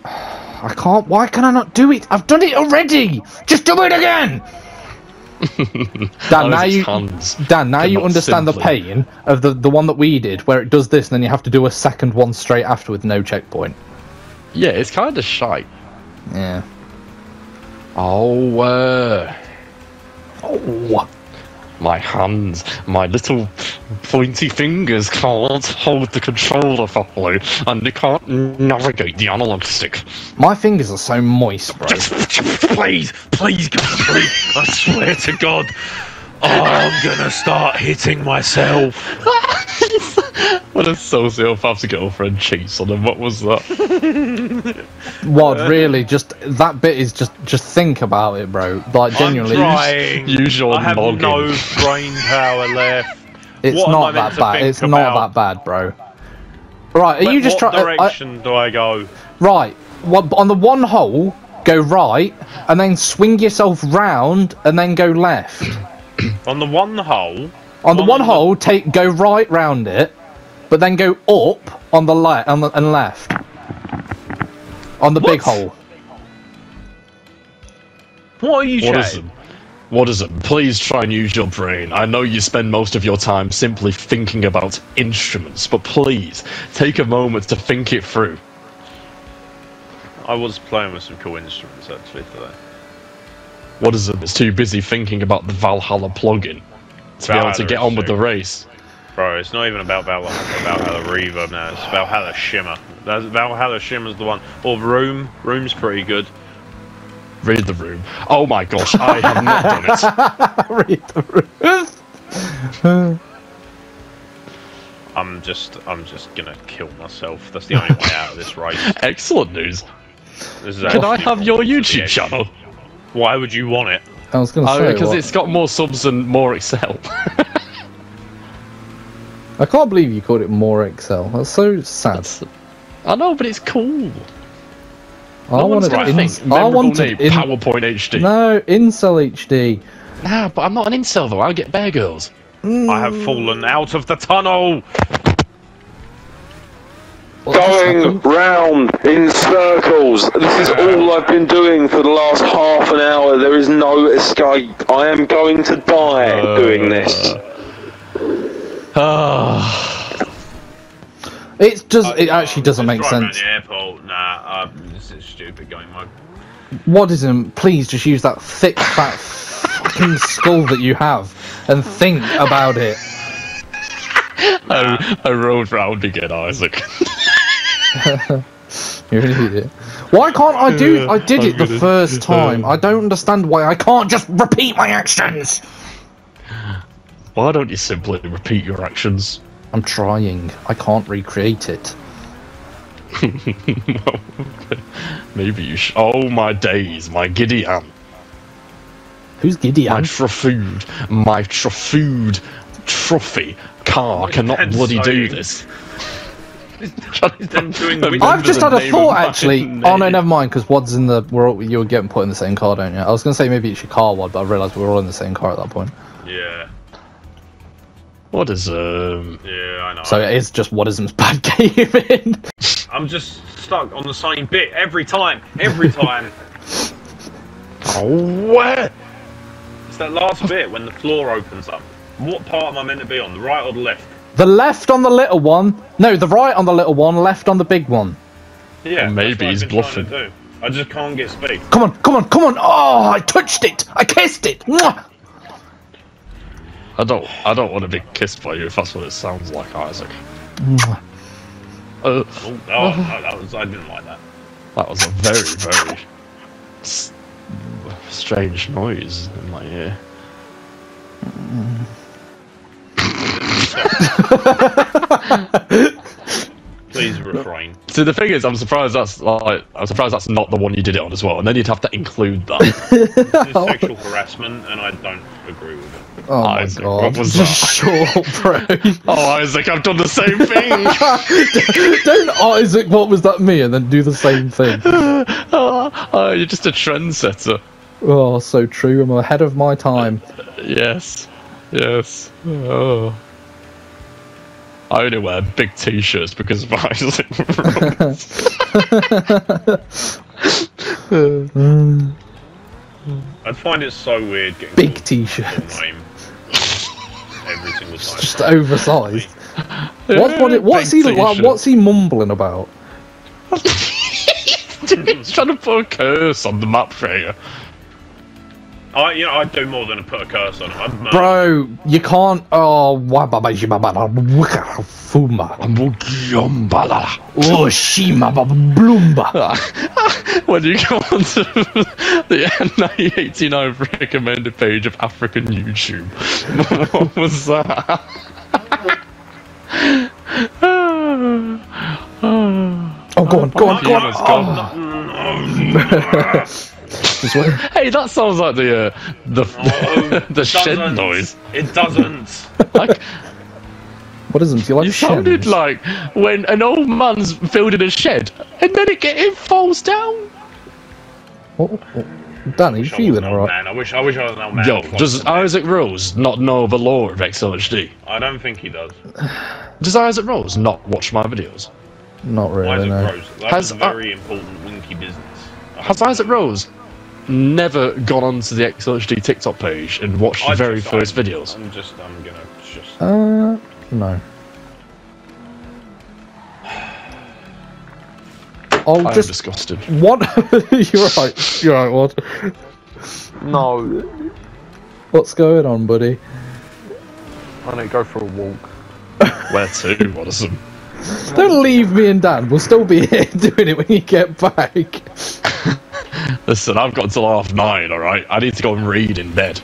I can't. Why can I not do it? I've done it already! Just do it again! Dan, now you, Dan, now you understand simply. the pain of the, the one that we did, where it does this and then you have to do a second one straight after with no checkpoint. Yeah, it's kind of shite. Yeah. Oh, uh... Oh! My hands, my little pointy fingers can't hold the controller properly, and they can't navigate the analog stick. My fingers are so moist, bro. Just, please, please, please, I swear to God, I'm gonna start hitting myself. What a sociopath's girlfriend cheats on him. What was that? What, really? Just that bit is just just think about it, bro. Like genuinely, I'm trying. Use your I have noggin. No brain power left. It's what not that bad. It's about? not that bad, bro. Right? Are but you just trying? What direction I, do I go? Right. Well, on the one hole, go right, and then swing yourself round, and then go left. On the one hole. On the one on hole, the... take go right round it. But then go up on the left on the, and left on the what? big hole. What are you saying? What is it? Please try and use your brain. I know you spend most of your time simply thinking about instruments, but please take a moment to think it through. I was playing with some cool instruments actually today. What is it? It's too busy thinking about the Valhalla plugin to Valhalla be able to get on with the race. Bro, it's not even about Valhalla, Valhalla Reverb now, it's Valhalla Shimmer. That's, Valhalla Shimmer's the one. Or Room. Room's pretty good. Read the Room. Oh my gosh, I have not done it. Read the Room. I'm just, I'm just gonna kill myself. That's the only way out of this race. Excellent news. Can I have your YouTube channel? Why would you want it? I was gonna say, because it's got more subs than more Excel. I can't believe you called it More Excel. That's so sad. That's, I know, but it's cool. I no wanted, in, I wanted in, PowerPoint H D. No, Incel H D. Nah, but I'm not an incel though. I'll get Bear Girls. Mm. I have fallen out of the tunnel. What Going round in circles. This is all I've been doing for the last half an hour. There is no escape. I am going to die uh, doing this. Oh. It does. It actually doesn't make sense. Nah, this is stupid going on. What is it? Please just use that thick, fat fucking skull that you have and think about it. Nah. I, I rolled round again, Isaac. You're an idiot. Why can't I do? I did I'm it the gonna, first time. Um, I don't understand why I can't just repeat my actions. Why don't you simply repeat your actions? I'm trying. I can't recreate it. Maybe you should. Oh my days, my giddy aunt. Who's giddy aunt? My trufood, my trufood, trophy car cannot bloody do this. I've just had a thought actually. Oh no, never mind. Because Wad's in the. We're all, you're getting put in the same car, don't you? I was going to say maybe it's your car, Wad, but I realised we were all in the same car at that point. Yeah. What is um? Yeah, I know. So it is just Wadism's bad gaming. I'm just stuck on the same bit every time, every time. Oh, what? It's that last bit when the floor opens up. What part am I meant to be on? The right or the left? The left on the little one. No, the right on the little one. Left on the big one. Yeah. Maybe he's bluffing. I just can't get space. Come on, come on, come on! Oh, I touched it! I kissed it! Mwah! I don't, I don't want to be kissed by you if that's what it sounds like, Isaac. Mwah. Uh, oh, oh, uh, no, that was, I didn't like that. That was a very, very s strange noise in my ear. Please refrain. So the thing is, I'm surprised that's like, I'm surprised that's not the one you did it on as well, and then you'd have to include that. It's sexual harassment, and I don't agree with it. Oh Isaac, my god! What was that? Sure, bro. Oh Isaac, I've done the same thing. Don't Isaac, what was that me, and then do the same thing. Oh, oh, you're just a trendsetter. Oh, so true. I'm ahead of my time. Uh, yes, yes. Oh. I only wear big t-shirts because of Isaac Rose. I'd find it so weird getting big t-shirts every single time. Just oversized. What, what, what's he like, what's he mumbling about? He's trying to put a curse on the map for you. I, you know, I'd do more than put a curse on him. Bro, you can't. Oh, when you go on to the N nine eighty-nine recommended page of African YouTube, what was that? Oh, go on, go on, go on. Hey, that sounds like the uh, the oh, the shed noise. It doesn't. Like, what isn't? You like? You sounded like when an old man's building a shed, and then it get, it falls down. What? What? Danny, you feeling alright? Man, I wish I wish I was an old man. Yo, does Isaac Rose not know the law of X L H D? I don't think he does. Does Isaac Rose not watch my videos? Not really. Isaac no. Rose. That's Has, a very uh, important winky business. Has Isaac Rose never gone onto the X L H D TikTok page and watched the very first videos? I'm just, I'm gonna just. Uh, no. I'll I'm just disgusted. What? You're right. You're right. What? No. What's going on, buddy? I need to go for a walk. Where to? What is it? Don't leave me and Dan, we'll still be here doing it when you get back. Listen, I've got until half nine, alright? I need to go and read in bed.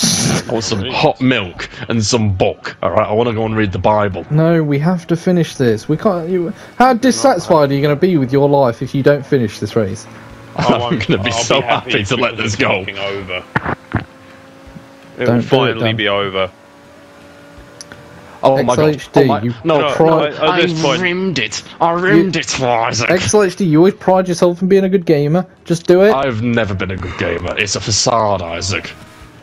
I want some hot milk and some book, alright? I want to go and read the Bible. No, we have to finish this. We can't... You, how dissatisfied are you going to be with your life if you don't finish this race? I'm going to be I'll so be happy, happy to let this go. Over. It will finally it, be over. Oh, X L H D, my god. Oh my... No, no, no, I, I, I rimmed it. I rimmed you... it for Isaac. X L H D, you always pride yourself on being a good gamer. Just do it. I've never been a good gamer. It's a facade, Isaac.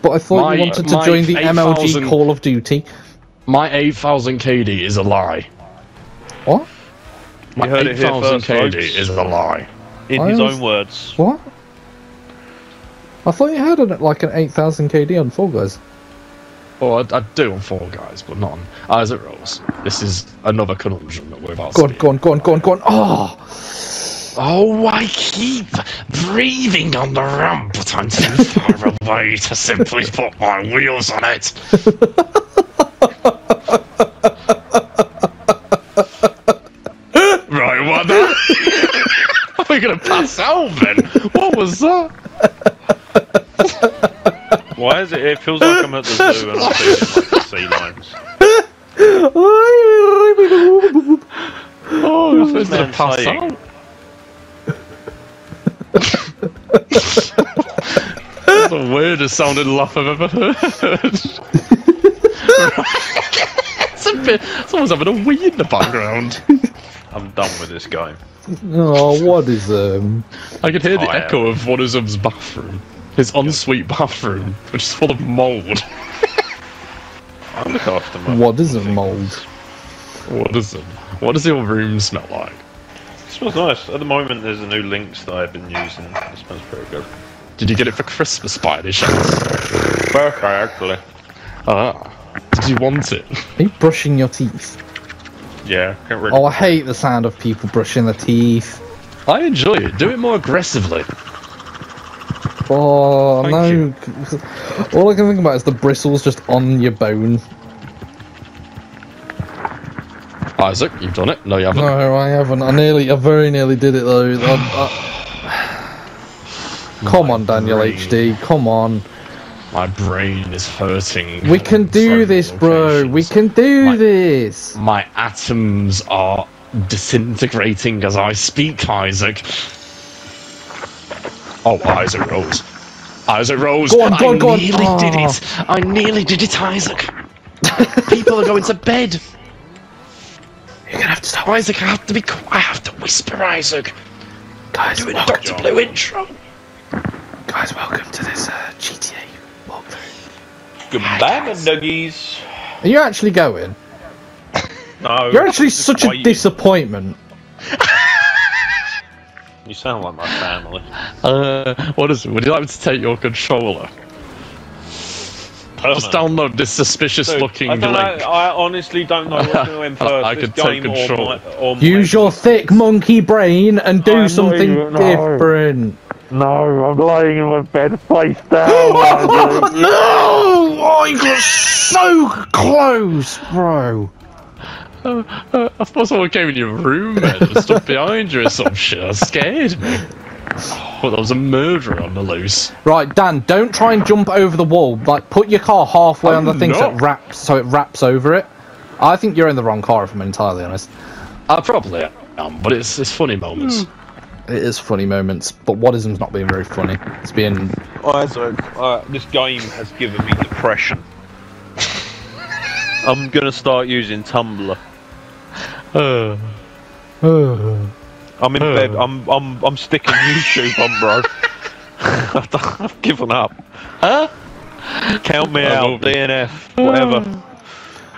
But I thought my, you wanted to join the M L G Call of Duty. My eight thousand K D is a lie. What? My eight thousand K D is a lie. In I his was... own words. What? I thought you had an, like an eight thousand K D on Fall Guys. Oh, I, I do on Fall Guys, but not on Isaac Rose. This is another conundrum that we're about to go on, go on, go on, go on, go on. Oh! Oh, I keep breathing on the ramp, but I'm too far away to simply put my wheels on it. Right, what the... Are we going to pass out, then? What was that? Why is it? It feels like I'm at the zoo and I'm feeling like sea lions. Oh, this is a pass out. That's the weirdest sounding laugh I've ever heard. It's a bit. Someone's having a wee in the background. I'm done with this game. Oh, what is um? I can hear the I echo am. of one of them's bathroom. His ensuite bathroom, which is full of mould. I look after my What is it, mould? What is it? What does your room smell like? It smells nice. At the moment, there's a new Lynx that I've been using. It smells pretty good. Did you get it for Christmas by any chance? Burka, actually. Ah. Did you want it? Are you brushing your teeth? Yeah. Can't really oh, I hate the sound of people brushing their teeth. I enjoy it. Do it more aggressively. Oh, Thank no. You. All I can think about is the bristles just on your bone. Isaac, you've done it. No, you haven't. No, I haven't. I nearly, I very nearly did it though. I, I... Come on, Daniel brain. H D. Come on. My brain is hurting. We can do this, bro. We can do my, this. My atoms are disintegrating as I speak, Isaac. Oh, Isaac Rose. Isaac Rose. Go on, go on, go on. I nearly oh. did it. I nearly did it, Isaac. People are going to bed. You're gonna have to stop, Isaac. I have to be. I have to whisper, Isaac. Guys, do a Doctor Blue intro. Guys, welcome to this uh, G T A walkthrough. Goodbye, Nuggies. Are you actually going? No. You're actually such a you. disappointment. You sound like my family. Uh, what is it? Would you like me to take your controller? Just download this suspicious-looking link. I, I honestly don't know what to do in first. I could take control. Or my, or Use your thick monkey brain and do I'm something even, no. different. No, I'm lying in my bed face down. Oh, no! Oh, you got so close, bro. Uh, uh, I thought someone came in your room and stuff behind you or some shit. I scared me. Well, there was a murderer on the loose. Right, Dan, don't try and jump over the wall. Like, put your car halfway I'm on the thing not. so it wraps, so it wraps over it. I think you're in the wrong car, if I'm entirely honest. I probably am, but it's it's funny moments. Mm. It is funny moments, but Wadism's not being very funny. It's being. Oh, so, uh, this game has given me depression. I'm gonna start using Tumblr. Uh. Uh. I'm in oh. bed. I'm I'm I'm sticking YouTube on, bro. I've given up. Huh? Count me out. D N F. Whatever.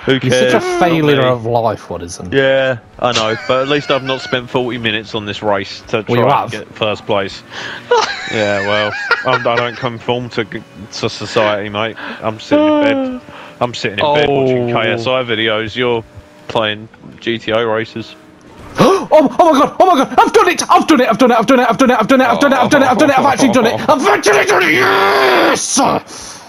Who cares? You're such a failure of life. What isn't? Yeah, I know. But at least I've not spent forty minutes on this race to try well, and get first place. Yeah, well, I'm, I don't conform to to society, mate. I'm sitting in bed. I'm sitting in oh. bed watching K S I videos. You're playing G T A races. Oh, oh my god, oh my god, I've done it, I've done it, I've done it, I've done it, I've done it, I've done it, I've done it, I've done it, I've done it, I've actually done it, I've actually done it, yes!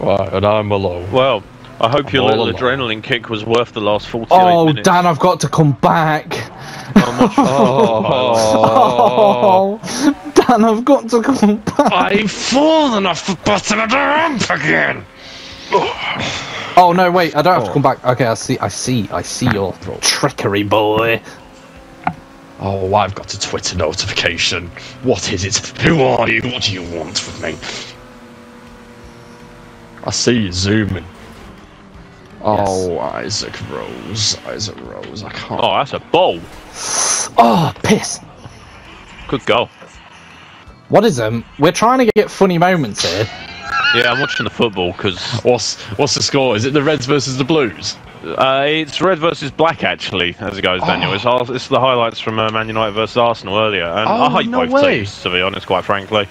Right, and I'm alone. Well, I hope your little adrenaline kick was worth the last forty-eight minutes. Oh, Dan, I've got to come back. Oh, Dan, I've got to come back. I've fallen off the bottom of the ramp again. Oh no! Wait, I don't have oh. to come back. Okay, I see, I see, I see your trickery, boy. Oh, I've got a Twitter notification. What is it? Who are you? What do you want from me? I see you zooming. Oh, yes. Isaac Rose, Isaac Rose. I can't. Oh, that's a ball. Oh, piss. Good goal. What is him? We're trying to get funny moments here. Yeah, I'm watching the football because what's what's the score? Is it the Reds versus the Blues? Uh, it's Red versus Black actually, as it goes, oh. Daniel. It's it's the highlights from uh, Man United versus Arsenal earlier, and oh, I hate no both way. teams to be honest. Quite frankly,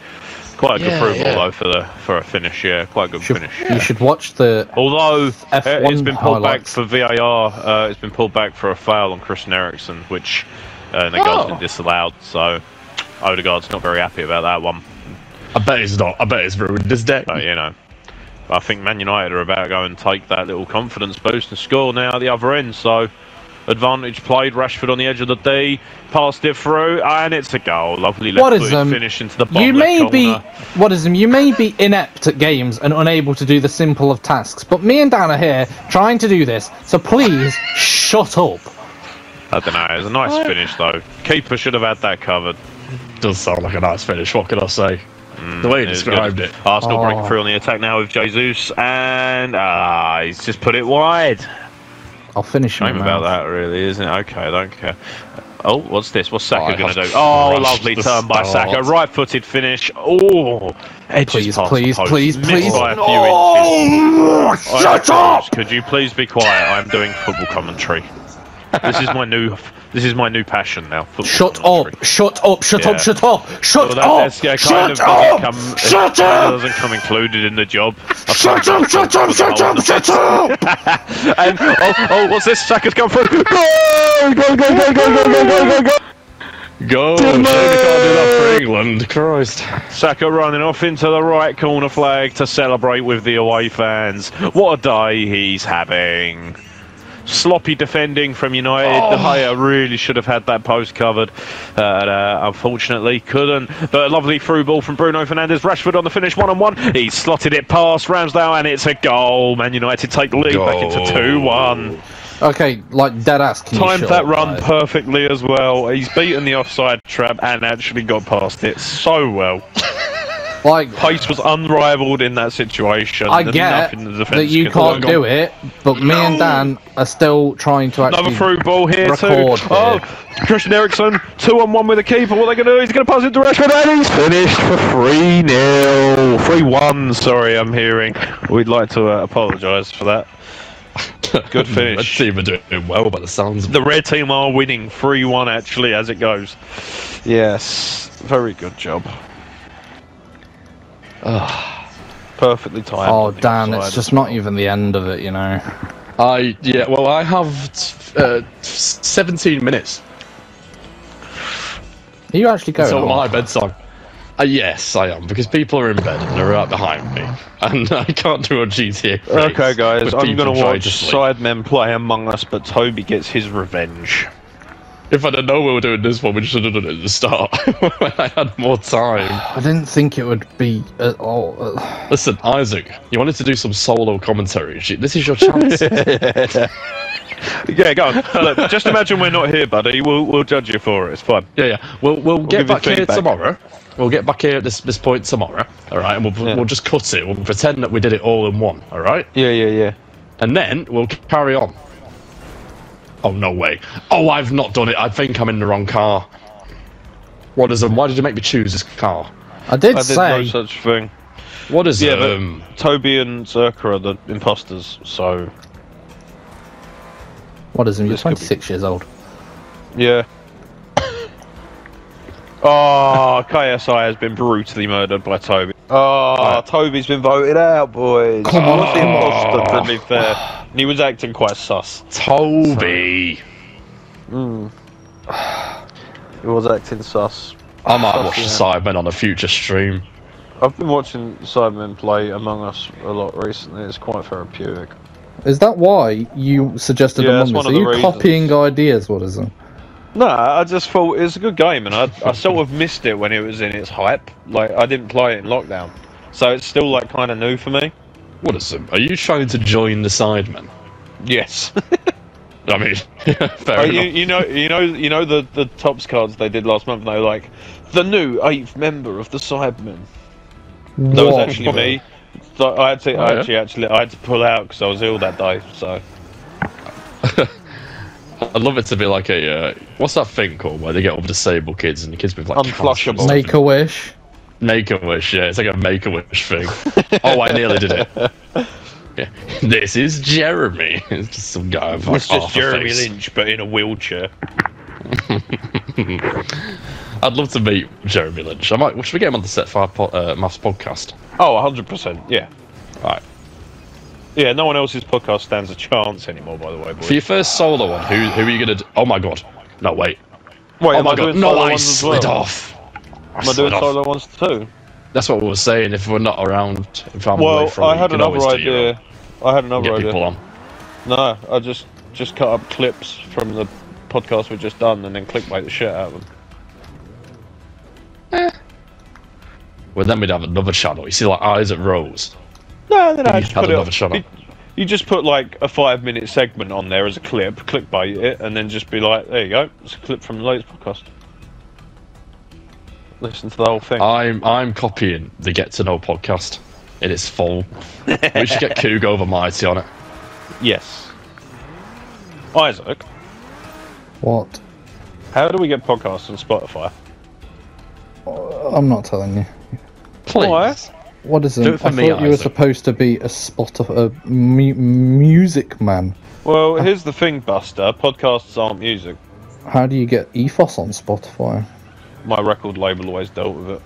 quite a yeah, good approval yeah. though for the for a finish. Yeah, quite a good should, finish. You yeah. should watch the. Although F one it's been pulled highlights. back for V A R, uh, it's been pulled back for a foul on Christian Eriksen, which uh, the goal's been disallowed. So Odegaard's not very happy about that one. I bet it's not. I bet it's ruined his deck. But, you know, I think Man United are about to go and take that little confidence boost and score now at the other end. So, advantage played. Rashford on the edge of the D, passed it through, and it's a goal. Lovely left foot finish into the bottom you may corner. Be, what is him? You may be inept at games and unable to do the simple of tasks, but me and Dan are here trying to do this. So please shut up. I don't know. It was a nice finish though. Keeper should have had that covered. Does sound like a nice finish. What can I say? Mm, the way he described it. Arsenal oh. breaking through on the attack now with Jesus, and ah, uh, he's just put it wide. I'll finish him. Shame about that, really, isn't it? Okay, I don't care. Oh, what's this? What's Saka oh, going to do? Oh, lovely turn by Saka. Right-footed finish. Oh, edges past the post. Please, please, please. By a few oh, inches. Shut up! Coach, could you please be quiet? I'm doing football commentary. This is my new... This is my new passion now. Shut up, shut up! Shut yeah. up! Shut up! Shut well, that, up! Yeah, shut up! Come, shut up! Doesn't come included in the job. Shut up, shut up! Shut up! Shut up! Shut up! And oh, oh, what's this? Saka's come through. Go! Go! Go! Go! Go! Go! Go! Go! Go! Goal! Can't do that for England. Christ. Saka running off into the right corner flag to celebrate with the away fans. What a day he's having. Sloppy defending from United. Oh. De Gea really should have had that post covered. Uh, uh, unfortunately, couldn't. But a lovely through ball from Bruno Fernandes. Rashford on the finish, one-on-one. He slotted it past Ramsdale, and it's a goal. Man United take the lead goal. Back into two one. Okay, like dead ass. Can timed you that up, run though? Perfectly as well. He's beaten the offside trap and actually got past it so well. Like pace was unrivaled in that situation. I get that you can't do it, but me no. and Dan are still trying to actually. Another through ball here too. Here. Oh, Christian Eriksen two on one with the keeper. What are they going to do? He's going to pass it to Rashford, and he's finished for three nil, three one. Sorry, I'm hearing. We'd like to uh, apologise for that. Good finish. The red team are doing well by the sounds of it. The red team are winning three one actually as it goes. Yes, very good job. Oh. Perfectly timed. Oh damn, it's just not even the end of it, you know. I yeah, well I have uh, seventeen minutes. Are you actually going? It's on my bedtime. Uh, yes, I am, because people are in bed and they're right behind me, and I can't do a G T A. Okay, guys, I'm going to watch Sidemen play Among Us, but Toby gets his revenge. If I didn't know we were doing this one, we should have done it at the start, when I had more time. I didn't think it would be at all. Listen, Isaac, you wanted to do some solo commentary. This is your chance. Yeah, go on. Look, just imagine we're not here, buddy. We'll we'll judge you for it. It's fine. Yeah, yeah. We'll we'll, we'll get back here tomorrow. We'll get back here at this this point tomorrow. All right, and we'll yeah. we'll just cut it. We'll pretend that we did it all in one. All right. Yeah, yeah, yeah. And then we'll carry on. Oh no way. Oh, I've not done it. I think I'm in the wrong car. What is it? Why did you make me choose this car? I did I say did no such thing. What is yeah, it? Um, Toby and Zerkar are the imposters. So. What is him? You're twenty-six years old. Yeah. Oh, K S I has been brutally murdered by Toby. Oh, right. Toby's been voted out, boys. Come on, oh. Imposter to live there. And he was acting quite sus. Toby. Mm. He was acting sus. I might sus, watch yeah. Sidemen on a future stream. I've been watching Sidemen play Among Us a lot recently. It's quite therapeutic. Is that why you suggested yeah, Among Us? Are you reasons. copying ideas, what is it? No, I just thought it was a good game, and I, I sort of missed it when it was in its hype. Like, I didn't play it in lockdown. So it's still, like, kind of new for me. What is it? Are you trying to join the Sidemen? Yes. I mean, fair uh, you, enough. You know, you know, you know the, the Tops cards they did last month, and they were like, the new eighth member of the Sidemen. What? That was actually me. So I had to oh, I actually, yeah. actually I had to pull out because I was ill that day. So I'd love it to be like a uh, what's that thing called where they get all disabled kids and the kids with like unflushable. Make a wish. Make a wish. Yeah, it's like a make a wish thing. Oh, I nearly did it. Yeah. This is Jeremy. It's just some guy. With, like, it's just Jeremy Lynch, but in a wheelchair. I'd love to meet Jeremy Lynch. I might. Should we get him on the Set Five po uh, Maths podcast? Oh, one hundred percent. Yeah. All right. Yeah. No one else's podcast stands a chance anymore. By the way, boys. For your first solo one, who who are you gonna? Do? Oh my god. No wait. Wait. Oh my god. No, I slid well? off. I am I doing off. solo ones too? That's what we were saying. If we're not around, if I'm well, away from I had you, another idea. I had another get idea. People on. No, I just just cut up clips from the podcast we've just done and then clickbait the shit out of them. Eh. Well, then we'd have another channel. You see, like Isaac Rose. No, then I just had put another it channel. You just put like a five-minute segment on there as a clip, clickbait it, and then just be like, "There you go, it's a clip from the latest podcast." Listen to the whole thing. I'm I'm copying the Get to Know podcast in its full. We should get Coog over Mighty on it. Yes. Isaac. What? How do we get podcasts on Spotify? I'm not telling you. Please. What? What is it? Do it for I me, thought you Isaac. were supposed to be a spot of a mu music man. Well, here's the thing, Buster. Podcasts aren't music. How do you get E F O S on Spotify? My record label always dealt with it.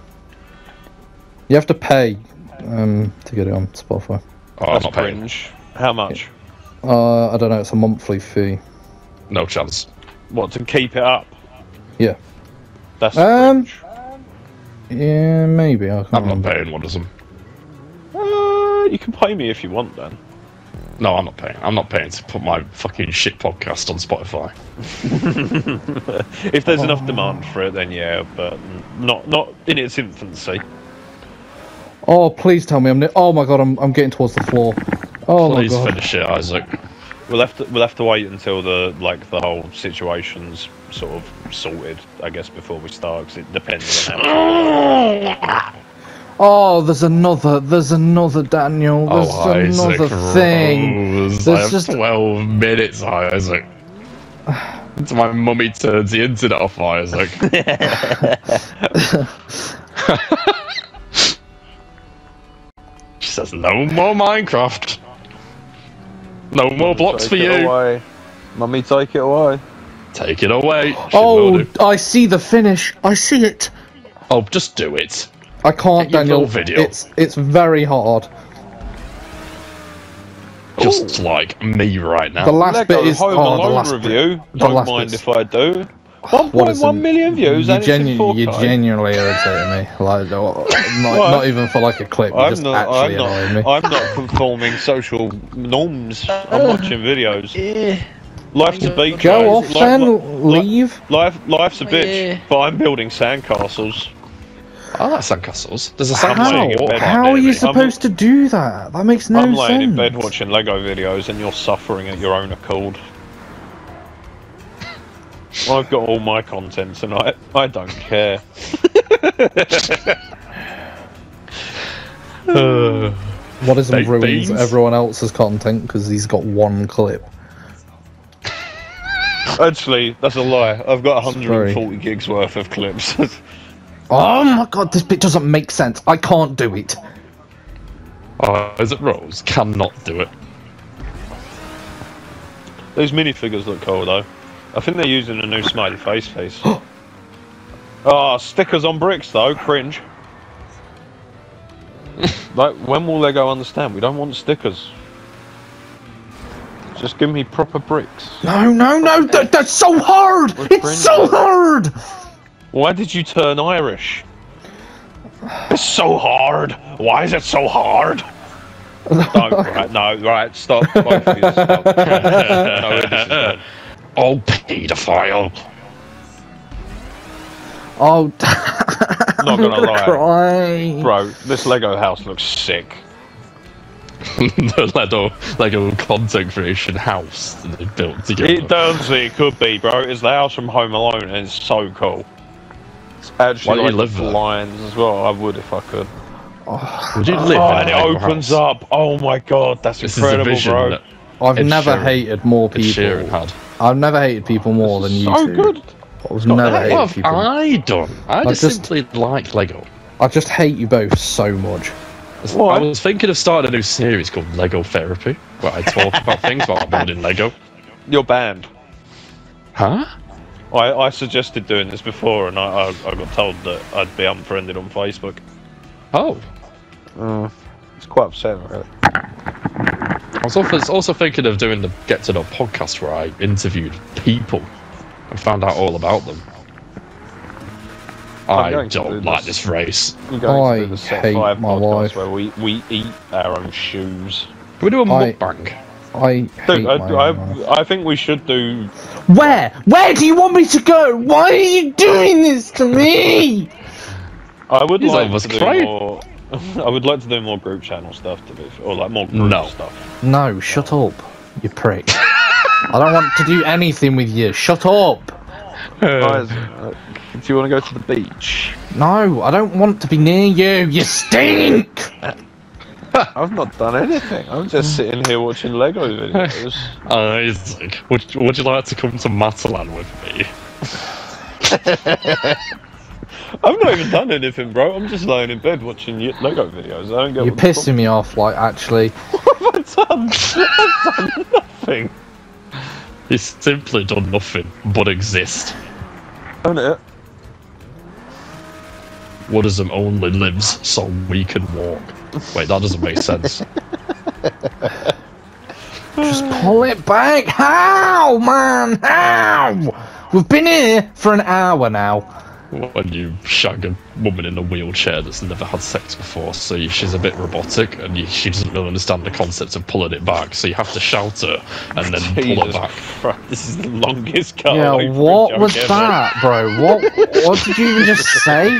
You have to pay um, to get it on Spotify. Oh, that's cringe. How much? Uh, I don't know. It's a monthly fee. No chance. What, to keep it up? Yeah. That's um, yeah, maybe. I can't I'm remember. Not paying one of them. Uh, you can pay me if you want, then. No, I'm not paying. I'm not paying to put my fucking shit podcast on Spotify. If there's oh. enough demand for it, then yeah, but not not in its infancy. Oh, please tell me I'm. Oh my god, I'm I'm getting towards the floor. Oh please my god. Please finish it, Isaac. We'll have to we'll have to wait until the like the whole situation's sort of sorted, I guess, before we start. Cause it depends on how. Oh, there's another, there's another Daniel, there's oh, another Isaac thing. Rose. There's I have just twelve minutes, Isaac. Until my mummy turns the internet off, Isaac. She says, no more Minecraft. No Mummy more blocks for you. Away. Mummy, take it away. Take it away. She oh, I see the finish. I see it. Oh, just do it. I can't, Daniel. Video. It's it's very hard. Just Ooh. Like me right now. The last Lego bit is home oh, alone the review. Bit. Don't the mind bit's... if I do. one point one million views. You, genu you genuinely irritate me. Like not, well, not even for like a clip. I'm just not. I'm not, me. I'm not conforming social norms. I'm watching videos. Yeah. Life's a beach. Go off then. Leave. Life. Life's a bitch. Yeah. But I'm building sandcastles. I like sandcastles. There's a sandcastle. How, how are you supposed I'm, to do that? That makes no sense. I'm laying sense. in bed watching Lego videos and you're suffering at your own accord. I've got all my content tonight. I don't care. uh, what is it ruins beans? Everyone else's content because he's got one clip? Actually, that's a lie. I've got one hundred forty gigs worth of clips. Oh my god, this bit doesn't make sense. I can't do it. Uh, Isaac Rose cannot do it. Those minifigures look cool though. I think they're using a new smiley face piece. Oh, stickers on bricks though, cringe. Like, when will Lego understand? We don't want stickers. Just give me proper bricks. No, no, no, that, that's so hard! We're it's cringe, so hard! Why did you turn Irish? It's so hard. Why is it so hard? No, right, no, right, stop. Both of you, stop. No, oh, pedophile. Oh, I'm not gonna, gonna lie, cry. Bro. This Lego house looks sick. The Lego, Lego content creation house that they built together. It does. It could be, bro. It's the house from Home Alone, and it's so cool. Actually, why do you live there? Lions as well. I would if I could. Oh, would you live oh, in it? Opens house? Up. Oh my god, that's this incredible, bro. I've Ed never Sheeran. hated more people. Had. I've never hated people more than so you. So good. I've never hated what have people. I done. I just, I just simply like Lego. I just hate you both so much. What? I was thinking of starting a new series called Lego Therapy, where I talk about things while I'm building Lego. You're banned. Huh? I, I suggested doing this before, and I, I, I got told that I'd be unfriended on Facebook. Oh. Uh, it's quite upsetting, really. I was also, also thinking of doing the Get to Know podcast where I interviewed people and found out all about them. I'm I don't do like this, this race. I do this hate my life. Where we, we eat our own shoes. Can we do a mukbang? I, Dude, I, I, I think we should do. Where? Where do you want me to go? Why are you doing this to me? I would He's like to do crying. more. I would like to do more group channel stuff to be, or like more group no. stuff. No, shut up, you prick! I don't want to do anything with you. Shut up. Guys, uh, do you want to go to the beach? No, I don't want to be near you. You stink. I've not done anything. I'm just sitting here watching Lego videos. Isaac, would, would you like to come to Matalan with me? I've not even done anything, bro. I'm just lying in bed watching Lego videos. I don't get You're pissing the... me off, like, actually. What have I done? I've done nothing. He's simply done nothing but exist. Own it. Woodism only lives so we can walk. Wait, that doesn't make sense. Just pull it back. How, man? How? We've been here for an hour now. when you shag a woman in a wheelchair that's never had sex before, so you, she's a bit robotic and you, she doesn't really understand the concept of pulling it back, so you have to shout her and then Jesus pull her back. Bro, this is the longest car. Yeah, what was ever. that, bro? What? What did you even just say?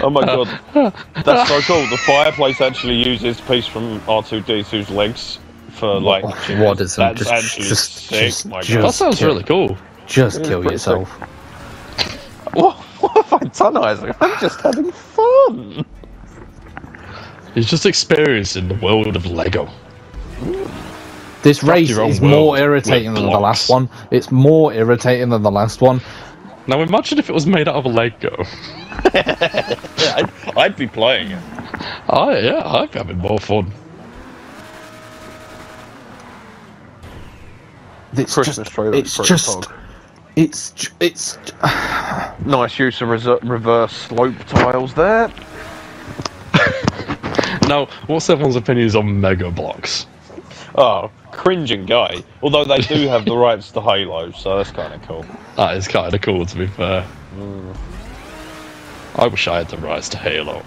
Oh my god, that's so cool. The fireplace actually uses piece from R two D two's legs for like. What is that? Just, just, just, just, that sounds kill. really cool. Just yeah, kill yourself. Sick. What, what have I done, Isaac? I'm just having fun. He's just experiencing the world of Lego. This race is more irritating than the last one. It's more irritating than the last one. Now imagine if it was made out of a Lego. I'd, I'd be playing it. I, yeah, I'd be having more fun. It's Christmas just, it's just, fog. it's, it's. Nice use of reverse slope tiles there. Now, what's everyone's opinions on Mega Blocks? Oh, cringing guy. Although they do have the rights to Halo, so that's kind of cool. That is kind of cool, to be fair. Mm. I wish I had the rights to Halo.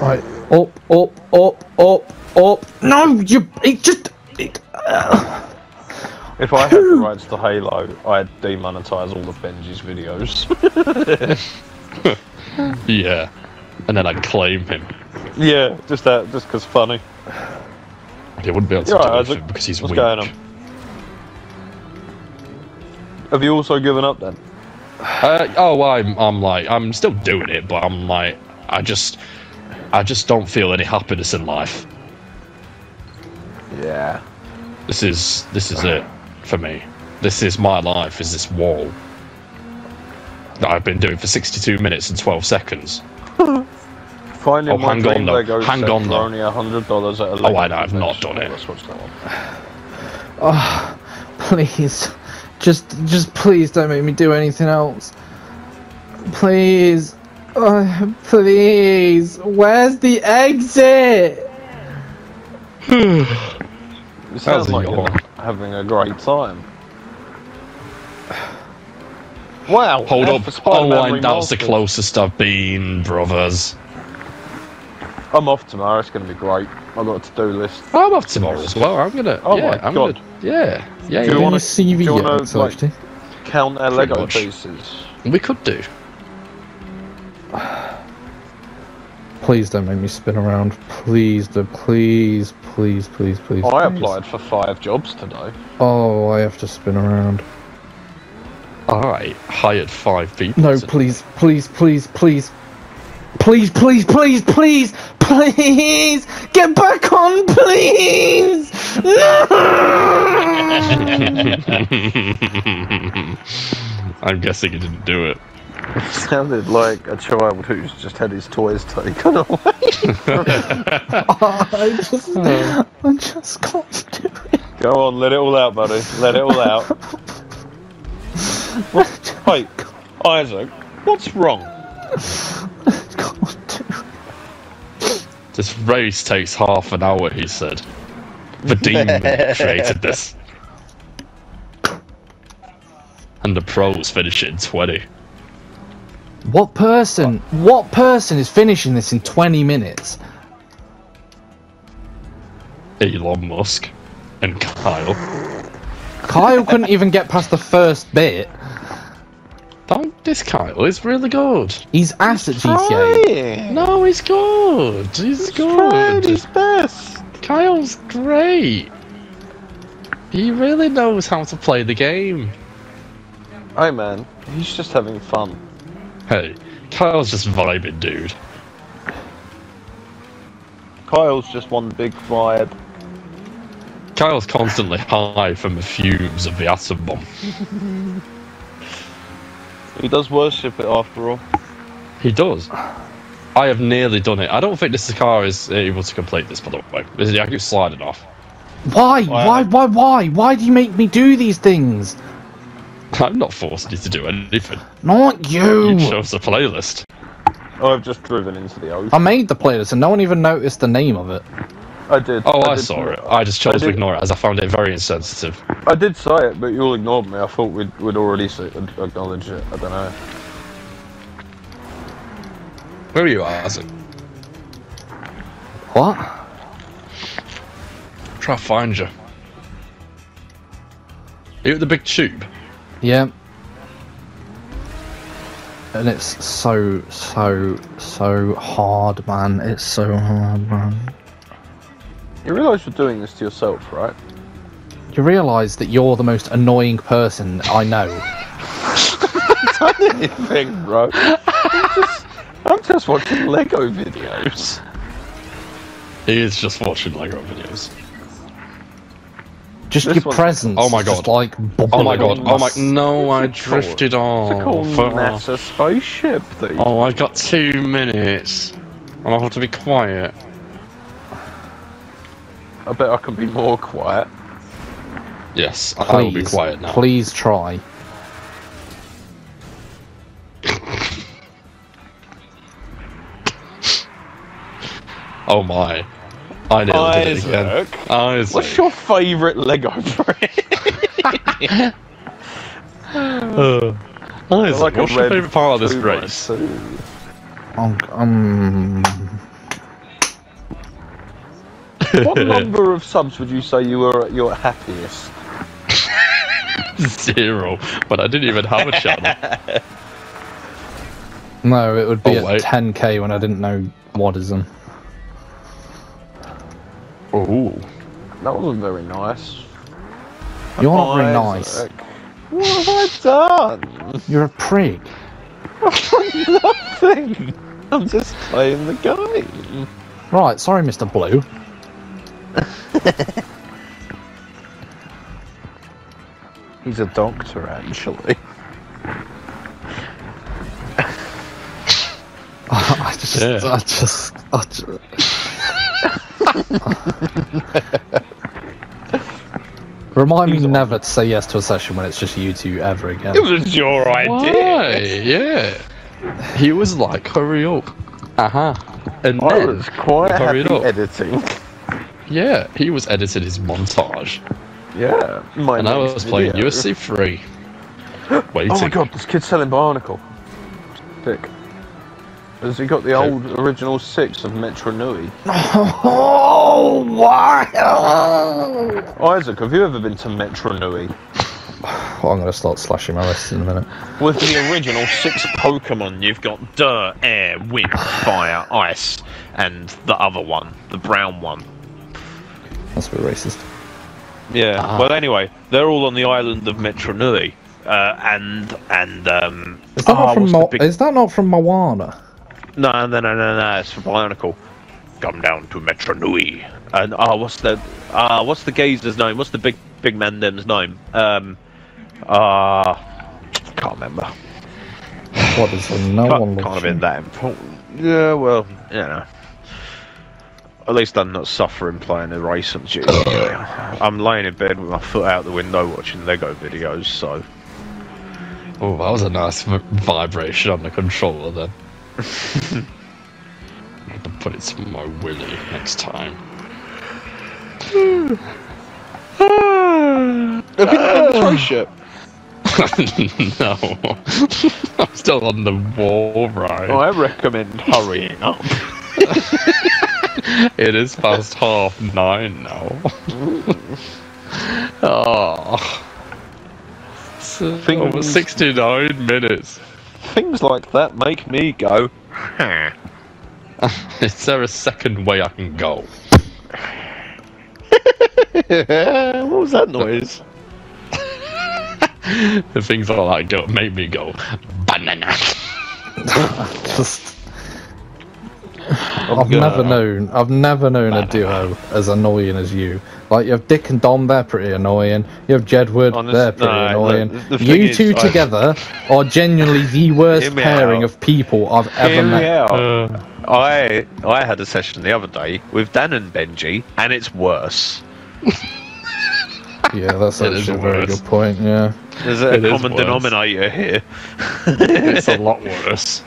Right, up, up, up, up, up. No, you. It just. It, uh... If I had the rights to Halo, I'd demonetize all of Benji's videos. Yeah, and then I'd claim him. Yeah, just that, just because funny. He wouldn't be able to You're do right, it because he's What's weak. Going on? Have you also given up then? Uh, oh, I'm, I'm like, I'm still doing it, but I'm like, I just, I just don't feel any happiness in life. Yeah. This is this is it for me. This is my life. Is this wall that I've been doing for sixty-two minutes and twelve seconds? Finding oh, hang on though. Hang on though. Only a hundred dollars at a oh, I know. I've not done it. Oh, please, just just please don't make me do anything else. Please, oh, please. Where's the exit? It sounds like you're having a great time. Wow! Hold up! Oh, line, that's the closest I've been, brothers. I'm off tomorrow. It's going to be great. I've got a to-do list. I'm off tomorrow as well. I'm gonna. Oh yeah, my I'm god! Gonna, yeah, yeah. Do you want to? Do you want to like, count our Lego much. pieces? We could do. Please don't make me spin around. Please, do, please, please, please, please. I please. applied for five jobs today. Oh, I have to spin around. I hired five people. No, today. please, please, please, please, please, please, please, please, please, get back on, please. I'm guessing you didn't do it. It sounded like a child who's just had his toys taken away. oh, I just, oh. I just can't do it. Go on, let it all out, buddy. Let it all out. What? Wait, Isaac, what's wrong? I can't do it. This race takes half an hour, he said. The demon created this. And the pros finish it in twenty. What person, what person is finishing this in twenty minutes? Elon Musk and Kyle. Kyle couldn't even get past the first bit. Don't diss Kyle, he's really good. He's ass he's at G T A. Trying. No, he's good. He's, he's good. Tried his best. Kyle's great. He really knows how to play the game. Hey man, he's just having fun. Hey, Kyle's just vibing, dude. Kyle's just one big vibe. Kyle's constantly high from the fumes of the atom bomb. He does worship it after all. He does. I have nearly done it. I don't think this car is able to complete this, by the way. I keep sliding off. Why? Why? Why? Why? Why do you make me do these things? I'm not forcing you to do anything. Not you! You chose the playlist. Oh, I've just driven into the ocean. I made the playlist and no one even noticed the name of it. I did. Oh, I, I did saw it. it. I just chose I to ignore it as I found it very insensitive. I did say it, but you all ignored me. I thought we'd, we'd already see, acknowledge it. I don't know. Where are you, Isaac? What? I'm trying to find you. Are you at the big tube? Yeah. And it's so, so, so hard, man. It's so hard, man. You realise you're doing this to yourself, right? You realise that you're the most annoying person I know. I don't anything, bro. I'm just, I'm just watching Lego videos. He is just watching Lego videos. Just this your one. Presence. Oh my god. Just like oh my god. Oh my. No, I drifted off. It's a cool NASA spaceship thing. Oh, I've got two minutes. And I'll have to be quiet. I bet I can be more quiet. Yes, please, I will be quiet now. Please try. Oh my. I nailed it again. Isaac. What's your favourite Lego brand? uh, Isaac, like what's your favourite part of this race? Um... um... What number of subs would you say you were at your happiest? Zero. But I didn't even have a channel. No, it would be oh, at wait. ten K when I didn't know Wadism. Oh, that wasn't very nice. You're not very nice. What have I done? You're a prig. I've done nothing. I'm just playing the game. Right, sorry, Mister Blue. He's a doctor, actually. I just, yeah. I just, I just. Remind me never to say yes to a session when it's just you two ever again. It was your idea. Yeah. He was like, "Hurry up!" Uh huh. And I then was quite happy up. editing. Yeah, he was editing his montage. Yeah, my and I was video. playing U S C three. Waiting. Oh my god, this kid's selling Bionicle. Dick. Has he got the okay. old original six of Metru Nui? Oh, why? Oh. Isaac, have you ever been to Metru Nui? Well, I'm going to start slashing my wrists in a minute. With the original six Pokemon, you've got dirt, air, wind, fire, ice, and the other one, the brown one. That's a bit racist. Yeah. Ah. Well, anyway, they're all on the island of Metru Nui, uh, and and um. Is that, oh, not from Mo big... Is that not from Moana? No, no, no, no, no. It's from Bionicle. Come down to Metru Nui, and ah, oh, what's the ah, uh, what's the geezer's name? What's the big big man them's name? Um, ah, uh, can't remember. What is the no can't, one? Can't have been that important. Yeah. Well, you know. At least I'm not suffering playing a race on G T A. I'm laying in bed with my foot out the window watching Lego videos, so... Oh, that was a nice vibration on the controller then. I have to put it to my willy next time. Have you done the toy ship? No. I'm still on the wall, right? Oh, I recommend hurrying up. It is past half nine now. Oh. So things, over sixty-nine minutes. Things like that make me go, huh. Is there a second way I can go? What was that noise? The things like that make me go, banana. Just... I've never known, I've never known a duo as annoying as you. Like, you have Dick and Dom, they're pretty annoying. You have Jedward, Honestly, they're pretty no, annoying. The, the you two is, together I... are genuinely the worst pairing out. of people I've ever Hear met. Me out. Uh, I I had a session the other day with Dan and Benji, and it's worse. Yeah, that's actually a very good point, yeah. There's a it common denominator here. It's a lot worse.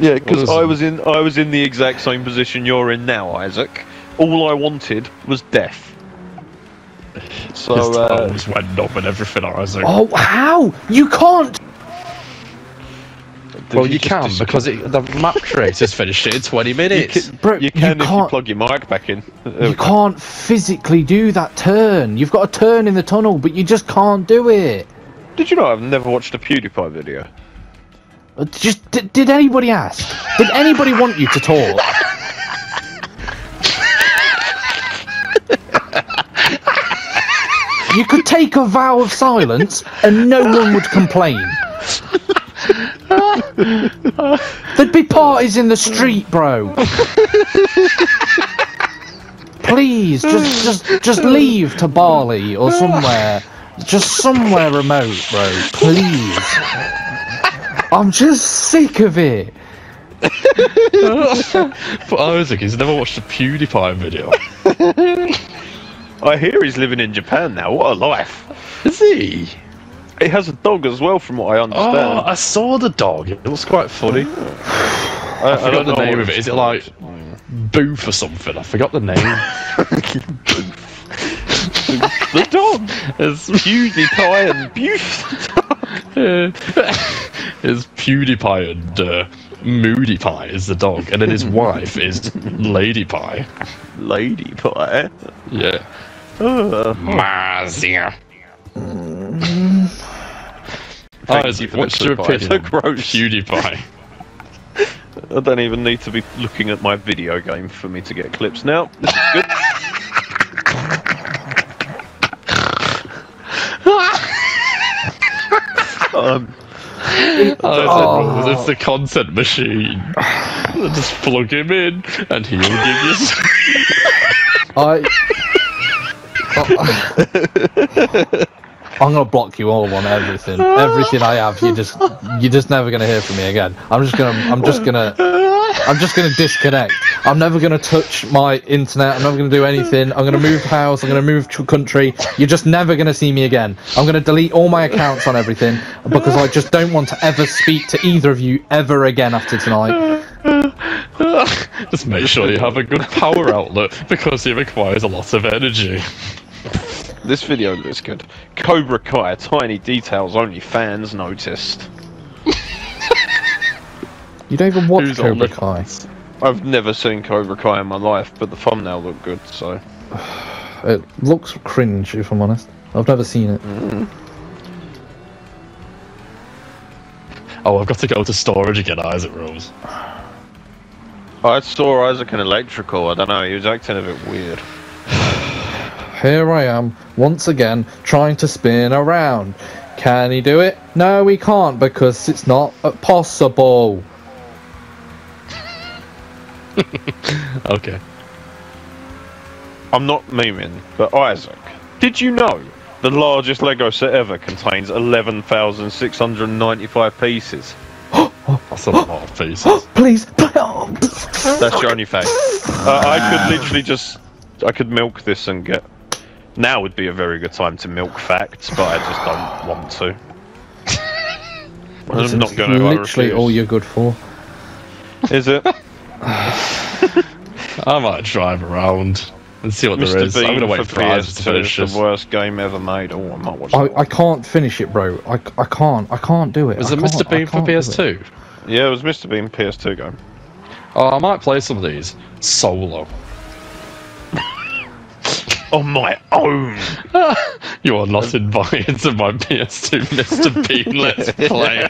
Yeah, because I was in I was in the exact same position you're in now, Isaac. all I wanted was death. So his thumbs uh, went up and everything, Isaac. Oh, how? You can't! Did well, you, you can, because it, the map creator's finished it in twenty minutes. You can, bro, you can you if you plug your mic back in. There you can't physically do that turn. You've got a turn in the tunnel, but you just can't do it. Did you know I've never watched a PewDiePie video? Just, did, did anybody ask? Did anybody want you to talk? You could take a vow of silence and no one would complain. There'd be parties in the street, bro. Please, just, just, just leave to Bali or somewhere. Just somewhere remote, bro. Please. I'm just sick of it. But Isaac, he's never watched a PewDiePie video. I hear he's living in Japan now. What a life. Is he? He has a dog as well, from what I understand. Oh, I saw the dog. It was quite funny. I, I, I forgot the name of it. Is it like Boof or something? I forgot the name. The dog is PewDiePie and Boof. It's PewDiePie and uh, Moody Pie is the dog, and then his wife is Lady Pie. Lady Pie? Yeah. Oh. Marzia. Isaac, what's your opinion on PewDiePie? I don't even need to be looking at my video game for me to get clips now. This is good. um, Isaac, oh. It's the content machine. Just plug him in and he'll give you some. I... I'm gonna block you all on everything. Everything I have, you just, you're just never gonna hear from me again. I'm just gonna, I'm just gonna, I'm just gonna disconnect. I'm never gonna touch my internet. I'm never gonna do anything. I'm gonna move house. I'm gonna move country. You're just never gonna see me again. I'm gonna delete all my accounts on everything because I just don't want to ever speak to either of you ever again after tonight. Just make sure you have a good power outlet because it requires a lot of energy. This video looks good. Cobra Kai, tiny details only fans noticed. You don't even watch Who's Cobra Kai. I've never seen Cobra Kai in my life, but the thumbnail looked good, so... It looks cringe, if I'm honest. I've never seen it. Mm. Oh, I've got to go to storage again, Isaac Rose. I saw Isaac in electrical, I don't know, he was acting a bit weird. Here I am, once again, trying to spin around. Can he do it? No, he can't, because it's not possible. Okay. I'm not memeing, but Isaac, did you know the largest Lego set ever contains eleven thousand six hundred ninety-five pieces? That's a lot of pieces. Please, please. That's your only fact. Uh, I could literally just... I could milk this and get... Now would be a very good time to milk facts, but I just don't want to. I'm not going to. Literally, all you're good for. Is it? I might drive around and see what Mister there is. Bean I'm going to wait for Isaac to finish this. The worst game ever made. Oh, I might watch. I, I can't finish it, bro. I I can't. I can't do it. Was it Mister Bean for P S two? Yeah, it was Mister Bean P S two game. Oh, I might play some of these solo. On my own! You are not invited to my P S two Mister Bean Let's Play.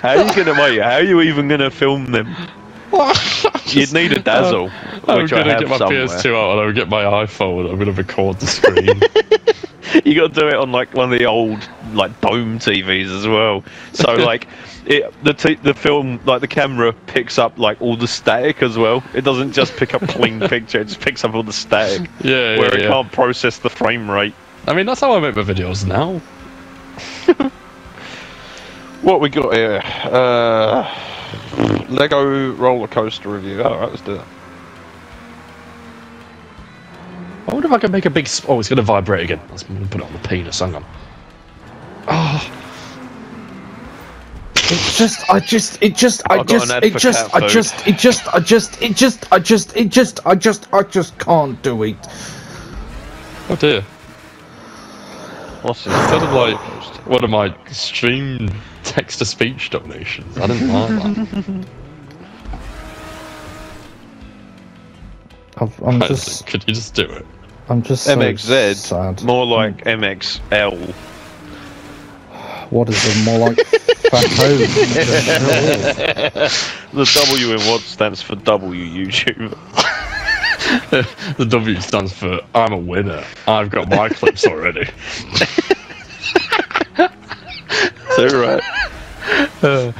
How are you gonna wait? How are you even gonna film them? Just, You'd need a dazzle. Uh, I'm which gonna I get my somewhere. P S two out and I'll get my iPhone. I'm gonna record the screen. You gotta do it on like one of the old like dome T Vs as well. So like it, the t the film like the camera picks up like all the static as well. It doesn't just pick up clean picture. It just picks up all the static. Yeah, where yeah, it yeah. can't process the frame rate. I mean that's how I make my videos now. What we got here? Uh, Lego roller coaster review. All right, let's do that. I wonder if I can make a big. Sp oh, it's gonna vibrate again. Let's put it on the penis. Hang on. Oh. It's just, I just, it just, I just, it just, I just, it just, I just, it just, I just, it just, I just, I just can't do it. Oh dear. Listen, instead of like one of my stream text to speech dominations, I didn't like that. I've, I'm Isaac, just. Could you just do it? I'm just. So MxZed. Sad. More like M X L. What is it? More like Fatho. The W in what stands for W YouTube. The W stands for I'm a winner. I've got my clips already. Is that right? Uh,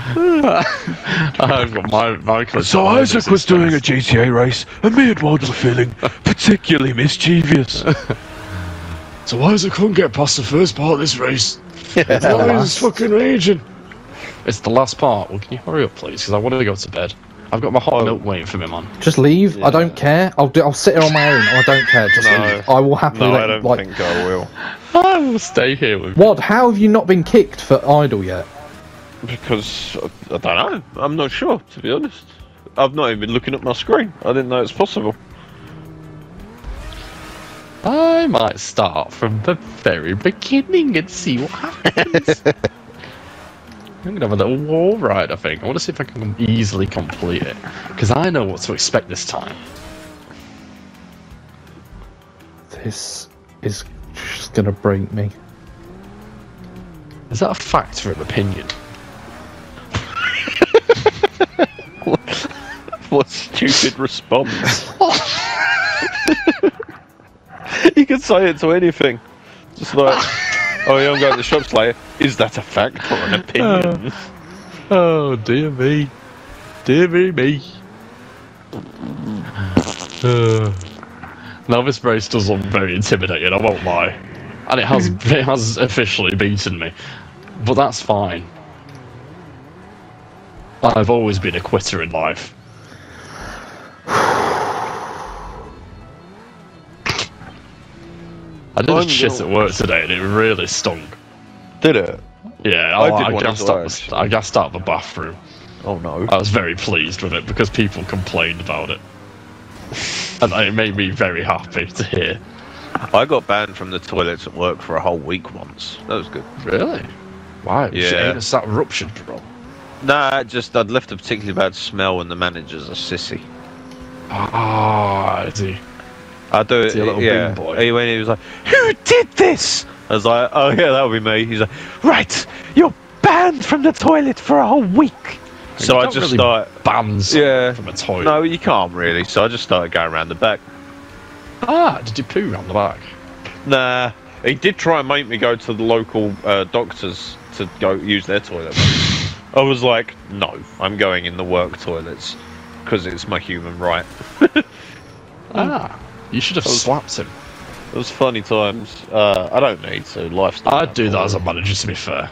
I've got my, my so Isaac was doing a G T A race, and me and Ward were feeling particularly mischievous. So Isaac couldn't get past the first part of this race. Yeah. I was fucking raging. It's the last part. Well, can you hurry up, please? Because I want to go to bed. I've got my hot milk waiting for me, man. Just leave. Yeah. I don't care. I'll do. I'll sit here on my own. I don't care. Just no. leave. I will happily. No, let I don't like, think I will. I will stay here with. Ward, how have you not been kicked for idle yet? Because, I don't know, I'm not sure, to be honest. I've not even been looking at my screen, I didn't know it's possible. I might start from the very beginning and see what happens. I'm going to have a little wall ride, I think. I want to see if I can easily complete it, because I know what to expect this time. This is just going to break me. Is that a fact or an opinion? What stupid response. You can say it to anything. Just like, oh yeah, I'm going to the shops later. Is that a fact or an opinion? Oh, oh dear me. Dear me, me. Uh, now this race does look very intimidating, I won't lie. And it has, it has officially beaten me. But that's fine. I've always been a quitter in life. I did a shit at work today and it really stung. Did it? Yeah, I, I, I, gassed out the, I gassed out the bathroom. Oh no. I was very pleased with it because people complained about it. And it made me very happy to hear. I got banned from the toilets at work for a whole week once. That was good. Really? Why? Yeah. It's that eruption, bro. Nah, just I'd left a particularly bad smell and the manager's a sissy. Ah, oh, is he? I do it, yeah. He went, he was like, "Who did this?" I was like, "Oh yeah, that'll be me." He's like, "Right, you're banned from the toilet for a whole week." I so I just really start bans yeah from a toilet. No, you can't really. So I just started going around the back. Ah, did you poo around the back? Nah, he did try and make me go to the local uh, doctors to go use their toilet. I was like, no, I'm going in the work toilets because it's my human right. Ah. You should have was, slapped him. It was funny times. Uh, I don't need to. Life's not I'd do that, that as a manager, to be fair.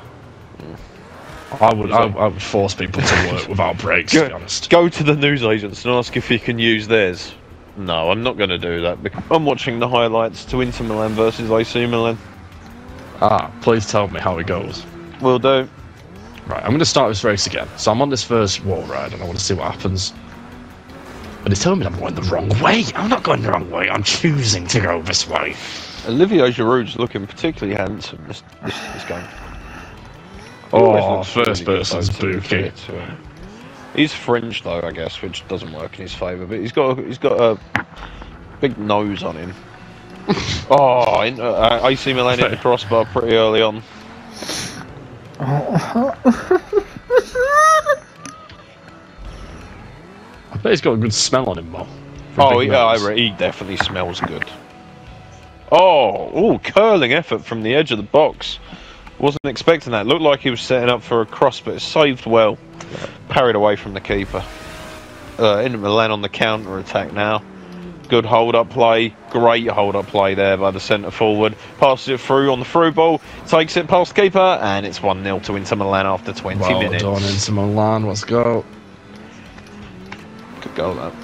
Mm. I would I, I would force people to work without breaks, go, to be honest. Go to the newsagents and ask if you can use theirs. No, I'm not going to do that. Because I'm watching the highlights to Inter Milan versus A C Milan. Ah, please tell me how it goes. Will do. Right, I'm going to start this race again. So I'm on this first wall ride and I want to see what happens. But he's telling me I'm going the wrong way. I'm not going the wrong way. I'm choosing to go this way. Olivier Giroud's looking particularly handsome this, this, this game. Oh, first person's bookie. He's fringed though, I guess, which doesn't work in his favour. But he's got he's got a big nose on him. Oh, in, uh, A C Milan hit the crossbar pretty early on. I bet he's got a good smell on him, though. Oh, yeah, he definitely smells good. Oh, ooh, curling effort from the edge of the box. Wasn't expecting that. Looked like he was setting up for a cross, but it saved well. Parried away from the keeper. Uh, Inter Milan on the counter-attack now. Good hold-up play. Great hold-up play there by the centre-forward. Passes it through on the through ball. Takes it past keeper, and it's one nil to Inter Milan after twenty well minutes. Well done, Inter Milan. Let's go. Goal that.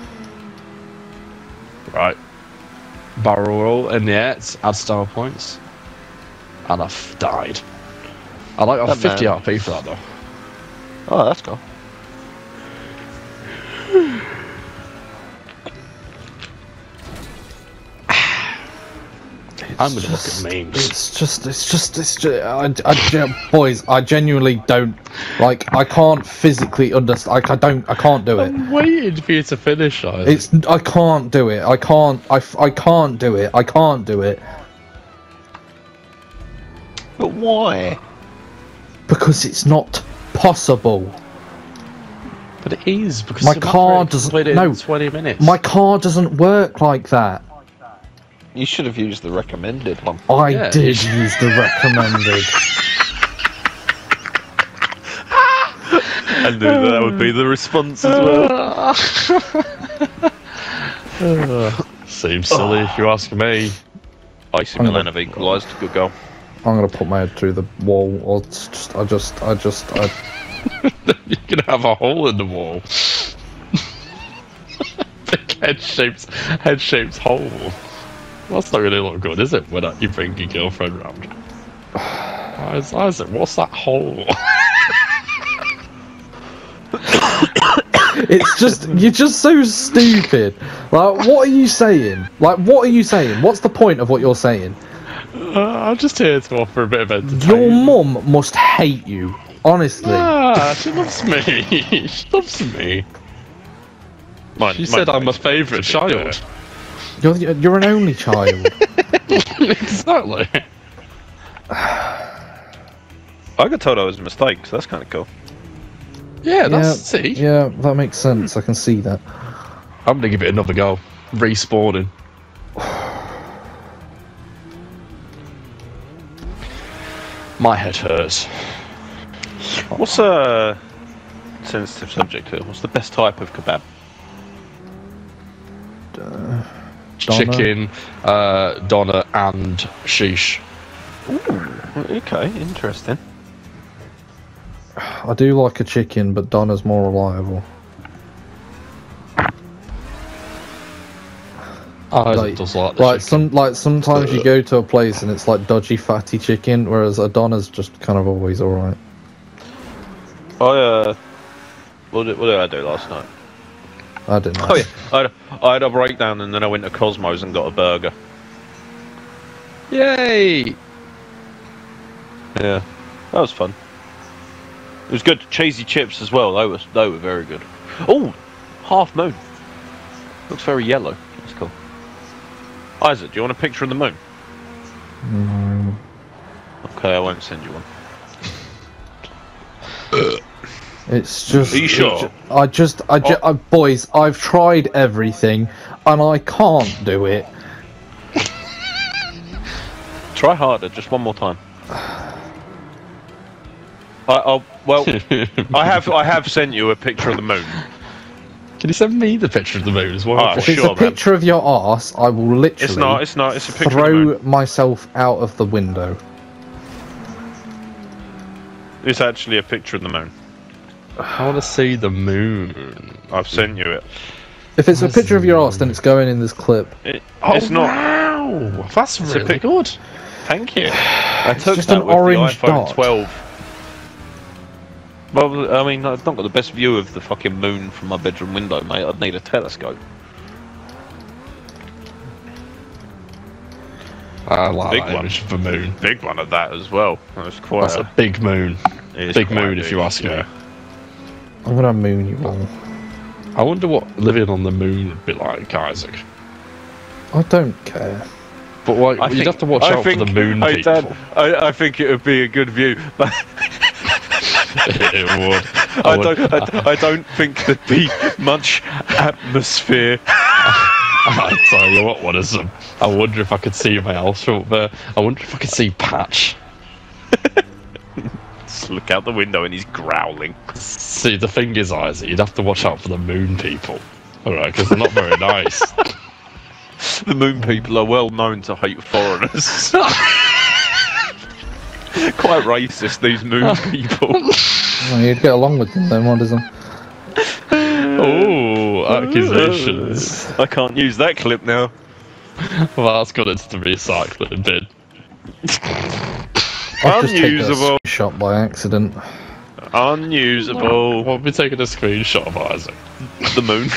Right. Barrel roll in the air, add star points. And I've died. I like that fifty R P for that though. Oh, that's cool. I'm gonna look at memes. It's just, it's just, it's just. I, I, boys, I genuinely don't like. I can't physically understand. I, I don't. I can't do it. I'm waiting for you to finish. Isaac. It's. I can't do it. I can't. I. I can't do it. I can't do it. But why? Because it's not possible. But it is because my car doesn't. It no, in twenty minutes. My car doesn't work like that. You should have used the recommended one. I yeah, did use the recommended. I knew that, that would be the response as well. Seems silly if you ask me. A C Milan have equalised. Good goal. I'm gonna put my head through the wall. Or just, I just, I just, I. You're gonna have a hole in the wall. Big head shaped, head shaped hole. That's not really look good, is it? When you bring your girlfriend round, Isaac, what's that hole? It's just you're just so stupid. Like, what are you saying? Like, what are you saying? What's the point of what you're saying? Uh, I'm just here to offer a bit of entertainment. Your mum must hate you, honestly. Ah, she loves me. She loves me. Mine, she mine said I'm a favourite child. Good. You're, you're an only child. Exactly. I got told I was a mistake, so that's kind of cool. Yeah, that's... Yeah, see? Yeah, that makes sense. I can see that. I'm going to give it another go. Respawning. My head hurts. What's a sensitive subject here? What's the best type of kebab? Uh... Donna. Chicken, uh, Donna, and sheesh. Ooh, okay, interesting. I do like a chicken, but Donna's more reliable. I like, does like, like some like sometimes you go to a place and it's like dodgy fatty chicken, whereas a Donna's just kind of always alright. I uh, what did, what did I do last night? I didn't know. Oh yeah, I had, a, I had a breakdown and then I went to Cosmos and got a burger. Yay! Yeah, that was fun. It was good. Cheesy chips as well. They were they were very good. Oh, half moon. Looks very yellow. That's cool. Isaac, do you want a picture of the moon? No. Okay, I won't send you one. It's just. Are you sure? I just, I, just, oh. I, boys, I've tried everything, and I can't do it. Try harder, just one more time. I, I'll, well, I have, I have sent you a picture of the moon. Can you send me the picture of the moon as well? Oh, if sure, it's a picture man. of your arse, I will literally. It's not. It's not. It's a picture. Throw of the moon. myself out of the window. It's actually a picture of the moon. I want to see the moon. I've sent you it. If it's That's a picture of your arse, then it's going in this clip. It, oh, it's not. Wow! That's it's really good. Thank you. I took just that an with orange the iPhone dot. twelve. Well, I mean, I've not got the best view of the fucking moon from my bedroom window, mate. I'd need a telescope. I like big that one. Image of the moon. Big one of that as well. That's quite. That's a, a big moon. Big moon, big, if you ask yeah. me. I'm gonna moon you all. I wonder what living on the moon would be like, Isaac. I don't care. But like, I you'd think, have to watch I out think, for the moon I people. Dad, I, I think it would be a good view, but... it would. I, I, would. Don't, I, I don't think there'd be much atmosphere. I tell you what, what is it? I wonder if I could see my house from up there. I wonder if I could see Patch. Look out the window and he's growling. See, the thing is, Isaac, you'd have to watch out for the moon people. Alright, because they're not very nice. The moon people are well known to hate foreigners. Quite racist, these moon people. Well, you'd get along with them then, wouldn't you? Oh, accusations. I can't use that clip now. Well, that's got into the recycling bin. I've just taken a shot by accident. Unusable. We'll be taking a screenshot of Isaac. The moon.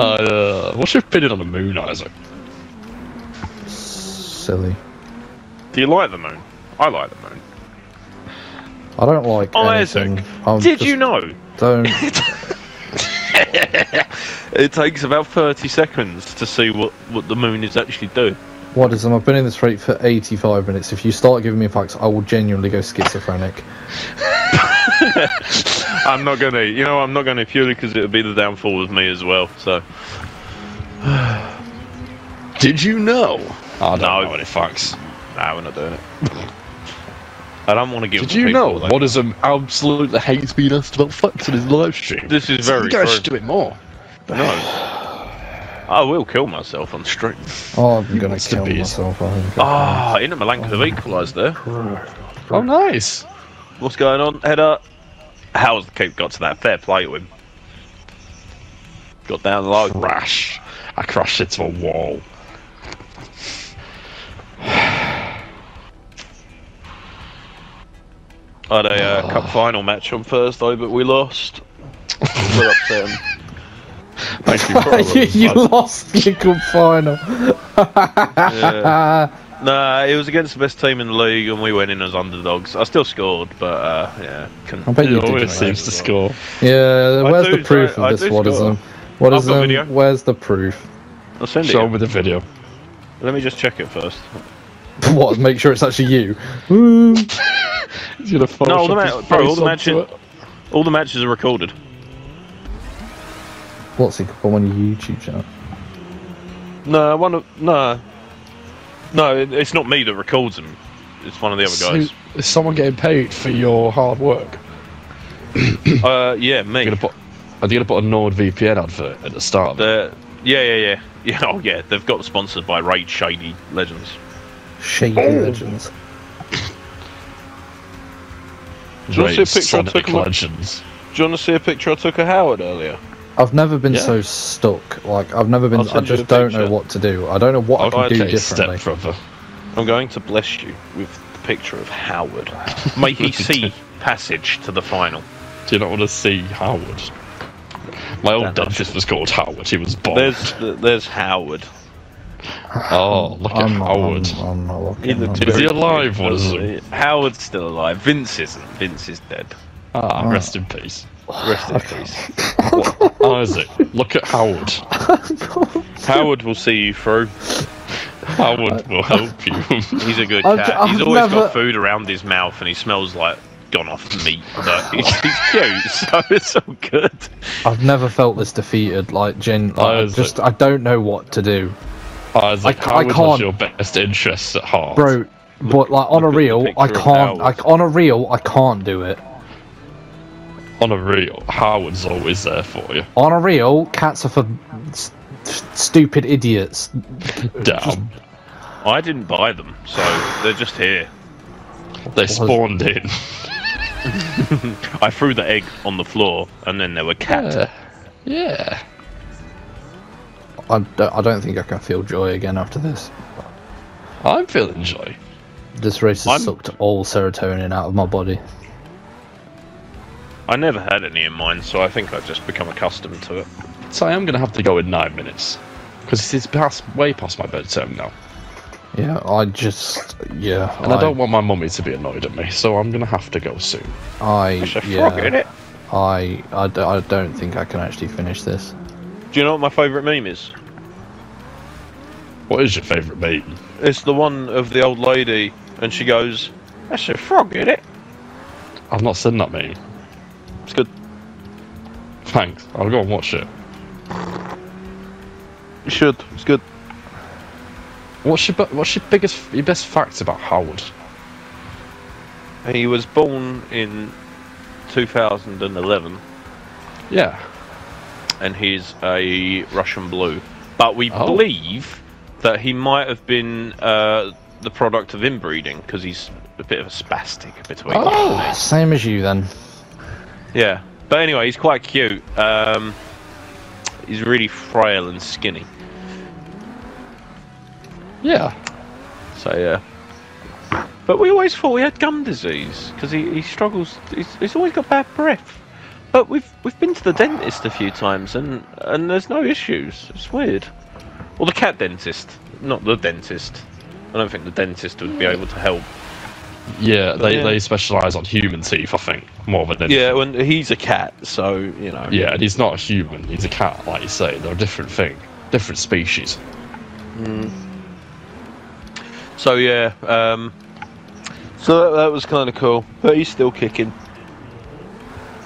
uh, what's your opinion on the moon, Isaac? Silly. Do you like the moon? I like the moon. I don't like Isaac. Anything. Did you know? Don't. It takes about thirty seconds to see what, what the moon is actually doing. What is them? I've been in this rate for eighty-five minutes. If you start giving me facts, I will genuinely go schizophrenic. I'm not gonna, you know, I'm not gonna purely because it would be the downfall with me as well. So, did you know? I don't no, know any facts. Nah, we're not doing it. I don't want to give. Did you know like, Modism absolutely hates being asked about facts in his live stream? This is very. You guys should do it more. No, I will kill myself on stream. Oh, I'm gonna kill myself. Ah, Inter Milan could have equalised there. Oh, nice. What's going on, header? How's the keep got to that? Fair play to him. Got down low. Crash. I crashed into a wall. I had a uh, oh. cup final match on Thursday, but we lost. We're upset. Thank you. For you you lost your cup final. Yeah. Nah, it was against the best team in the league, and we went in as underdogs. I still scored, but uh, yeah. Couldn't. I bet you always seems to score. Yeah, where's do, the proof I, of this? What is them? What is them? Where's the proof? I'll send it. Show me the video. Let me just check it first. What? Make sure it's actually you. He's gonna no, all the, ma bro, all, the matches, all the matches are recorded. What's it called on your YouTube channel? No, one of no, no, it, it's not me that records them. It's one of the other so, guys. Is someone getting paid for your hard work? uh, yeah, me. Are you, put, are you gonna put a Nord V P N advert at the start of the, it? Yeah, yeah, yeah, yeah. Oh yeah, they've got sponsored by Raid Shady Legends. Shady oh. Legends. Do you want to see a picture I took of Legends? Do you want to see a picture I took of Howard earlier? I've never been yeah. so stuck. Like I've never been. I just don't picture. know what to do. I don't know what I'll I can do differently. Step, I'm going to bless you with the picture of Howard. May he see passage to the final. Do you not want to see Howard? My old dentist was called Howard. He was born. There's there's Howard. Oh, look I'm at not, Howard. I'm, I'm not looking, he is he alive? What is it? Howard's still alive. Vince isn't. Vince is dead. Ah, oh, rest in peace. Rest in peace. What? Isaac, look at Howard. Howard will see you through. Howard will help you. He's a good I've, cat. I've He's always never... got food around his mouth and he smells like gone off meat. But he's cute, so it's all good. I've never felt this defeated. Like, gen like just, I don't know what to do. Isaac, I, I can't. Your best interests at heart, bro. But like on a reel, I can't. I, on a reel, I can't do it. On a reel, Howard's always there for you. On a reel, cats are for st stupid idiots. Damn. Just... I didn't buy them, so they're just here. They spawned in. I threw the egg on the floor, and then there were cats. Yeah. yeah. I don't, I don't think I can feel joy again after this. I'm feeling joy. This race has I'm... sucked all serotonin out of my body. I never had any in mine, so I think I've just become accustomed to it. So I am going to have to go in nine minutes. Because it's past, way past my bedtime now. Yeah, I just... yeah. And I, I don't want my mummy to be annoyed at me, so I'm going to have to go soon. I... There's a frog in it. I, I, d I don't think I can actually finish this. Do you know what my favourite meme is? What is your favourite meme? It's the one of the old lady, and she goes, "That's a frog, isn't it?" I've not seen that meme. It's good. Thanks. I'll go and watch it. You should. It's good. What's your What's your biggest, your best fact about Howard? He was born in two thousand eleven. Yeah. And he's a Russian blue. But we oh. believe that he might have been uh, the product of inbreeding, because he's a bit of a spastic between Oh, them. Same as you then. Yeah. But anyway, he's quite cute. Um, he's really frail and skinny. Yeah. So, yeah. But we always thought we had gum disease because he, he struggles. He's, he's always got bad breath. But we've we've been to the dentist a few times and and there's no issues. It's weird. Or the cat dentist, not the dentist. I don't think the dentist would be able to help. Yeah, they, yeah. they specialise on human teeth, I think, more than anything. Yeah, when he's a cat, so, you know. Yeah, and he's not a human, he's a cat, like you say. They're a different thing, different species. Mm. So, yeah, um, so that, that was kind of cool. But he's still kicking.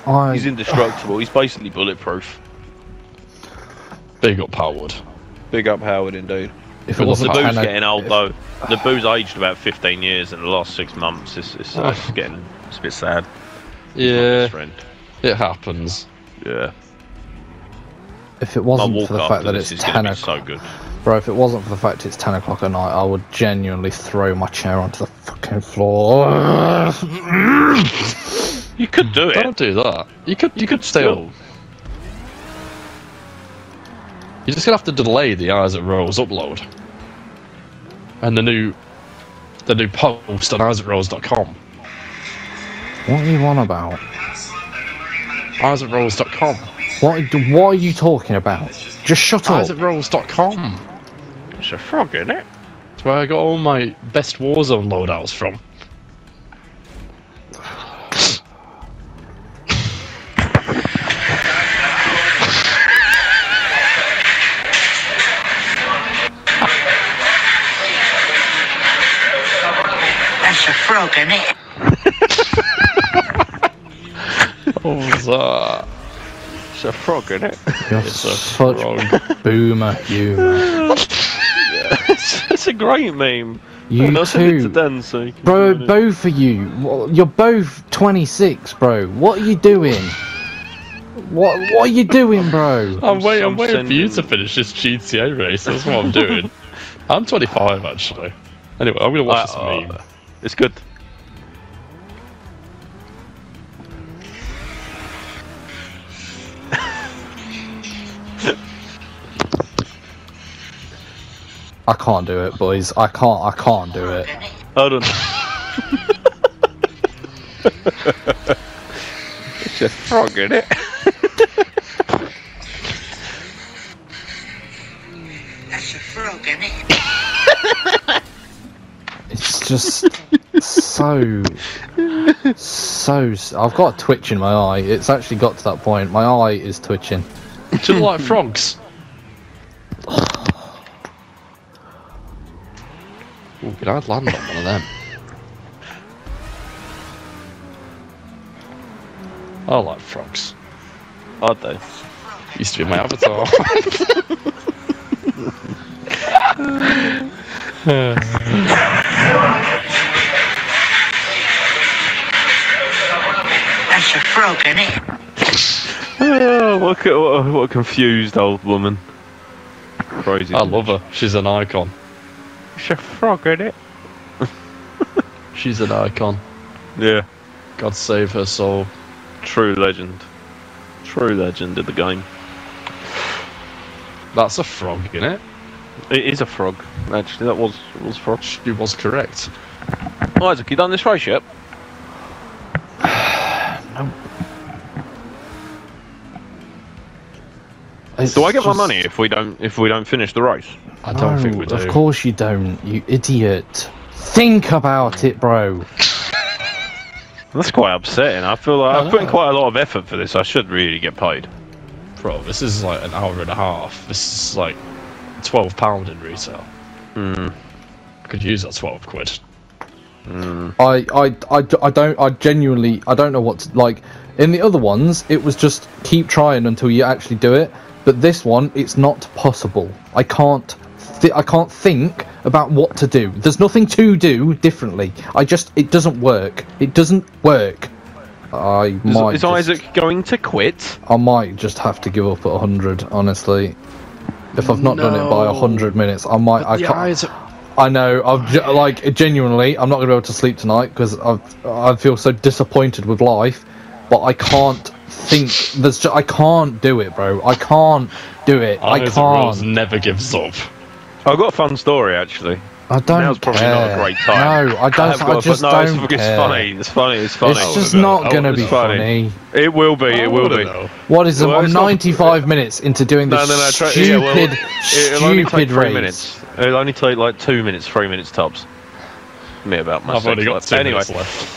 I... He's indestructible, he's basically bulletproof. Big up Howard. Big up Howard, indeed. If it wasn't the boo's getting old if, though, the boo's aged about fifteen years in the last six months. It's it's, uh, it's getting it's a bit sad. Yeah, it happens. Yeah. If it wasn't for the fact that it's ten o'clock, so good. Bro, if it wasn't for the fact it's ten o'clock at night, I would genuinely throw my chair onto the fucking floor. You could do it. Don't do that. You could you, you could, could still. You're just gonna have to delay the Isaac Rose upload. And the new the new post on Isaac Rose dot com. What are you on about? Isaac Rose dot com. What what are you talking about? Just shut up. Isaac Rose dot com. It's a frog, isn't it? It's where I got all my best Warzone loadouts from. What was that? It's a frog, innit? It's a such frog. Boomer humour. Yeah. it's, it's a great meme. You oh, too. To Dan, so you bro, both of you. You're both twenty-six, bro. What are you doing? What What are you doing, bro? I'm, I'm waiting, I'm waiting for you to finish this G T A race. That's what I'm doing. I'm twenty-five, actually. Anyway, I'm going to watch uh, this meme. Uh, it's good. I can't do it, boys. I can't. I can't do it. Hold on. It's a frog, isn't it? That's a frog, isn't it? It's just so, so. I've got a twitch in my eye. It's actually got to that point. My eye is twitching. Do you like frogs? Ooh, could I land on one of them? I like frogs. I do. Used to be my avatar. That's a frog, innit? Oh, what, what, what a confused old woman. Crazy. I love her. She's an icon. She's a frog, isn't it? She's an icon. Yeah. God save her soul. True legend. True legend of the game. That's a frog, isn't it? It is a frog, actually. That was was frog. She was correct. Isaac, you done this race yet? No. It's do I get just... my money if we don't if we don't finish the race? I don't no, think we do. Of course you don't, you idiot. Think about it, bro. That's quite upsetting. I feel like no, I've put in quite a lot of effort for this. I should really get paid. Bro, this is like an hour and a half. This is like twelve pound in retail. Mm. I could use that twelve quid. Mm. I, I, I, I don't I genuinely I don't know what to, like in the other ones it was just keep trying until you actually do it. But this one, it's not possible. I can't, th I can't think about what to do. There's nothing to do differently. I just, it doesn't work. It doesn't work. I is, might. Is just, Isaac going to quit? I might just have to give up at one hundred. Honestly, if I've not no. done it by one hundred minutes, I might. But I can't. Isaac... I know. I've ge like genuinely, I'm not gonna be able to sleep tonight because I, I feel so disappointed with life. But I can't. Think there's just, I can't do it, bro. I can't do it. I, I can't. Never gives up. I've got a fun story actually. I don't. Now's probably care. Not a great time. No, I don't. I, I just no, don't it's, care. It's funny. It's funny. It's funny. It's just not going to be funny. funny. It will be. It will be. Know. What is well, it? I'm ninety-five not... minutes into doing this no, no, no, try... stupid, yeah, well, stupid only take three race. Minutes. It'll only take like two minutes, three minutes tops. Me about my I've already got two anyway. Minutes left.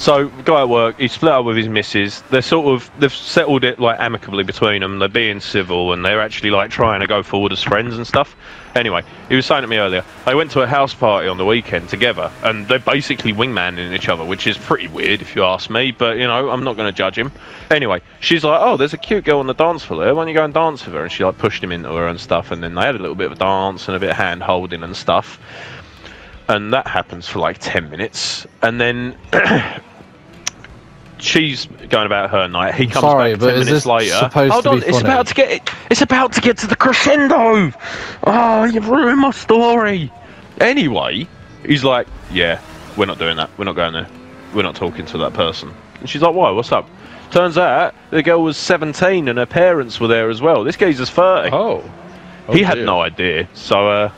So guy at work, he split up with his missus. They're sort of they've settled it like amicably between them. They're being civil and they're actually like trying to go forward as friends and stuff. Anyway, he was saying to me earlier, they went to a house party on the weekend together and they're basically wingmanning each other, which is pretty weird if you ask me, but you know, I'm not going to judge him. Anyway, she's like, oh, there's a cute girl on the dance floor, why don't you go and dance with her? And she like pushed him into her and stuff, and then they had a little bit of a dance and a bit of hand holding and stuff. And that happens for like ten minutes, and then she's going about her night. He comes Sorry, back ten minutes later. Hold on, it's about to get it. It's about to get to the crescendo. Oh, you've ruined my story. Anyway, he's like, yeah, we're not doing that. We're not going there. We're not talking to that person. And she's like, why? What's up? Turns out the girl was seventeen, and her parents were there as well. This geezer's thirty. Oh, oh he dear. Had no idea. So. uh...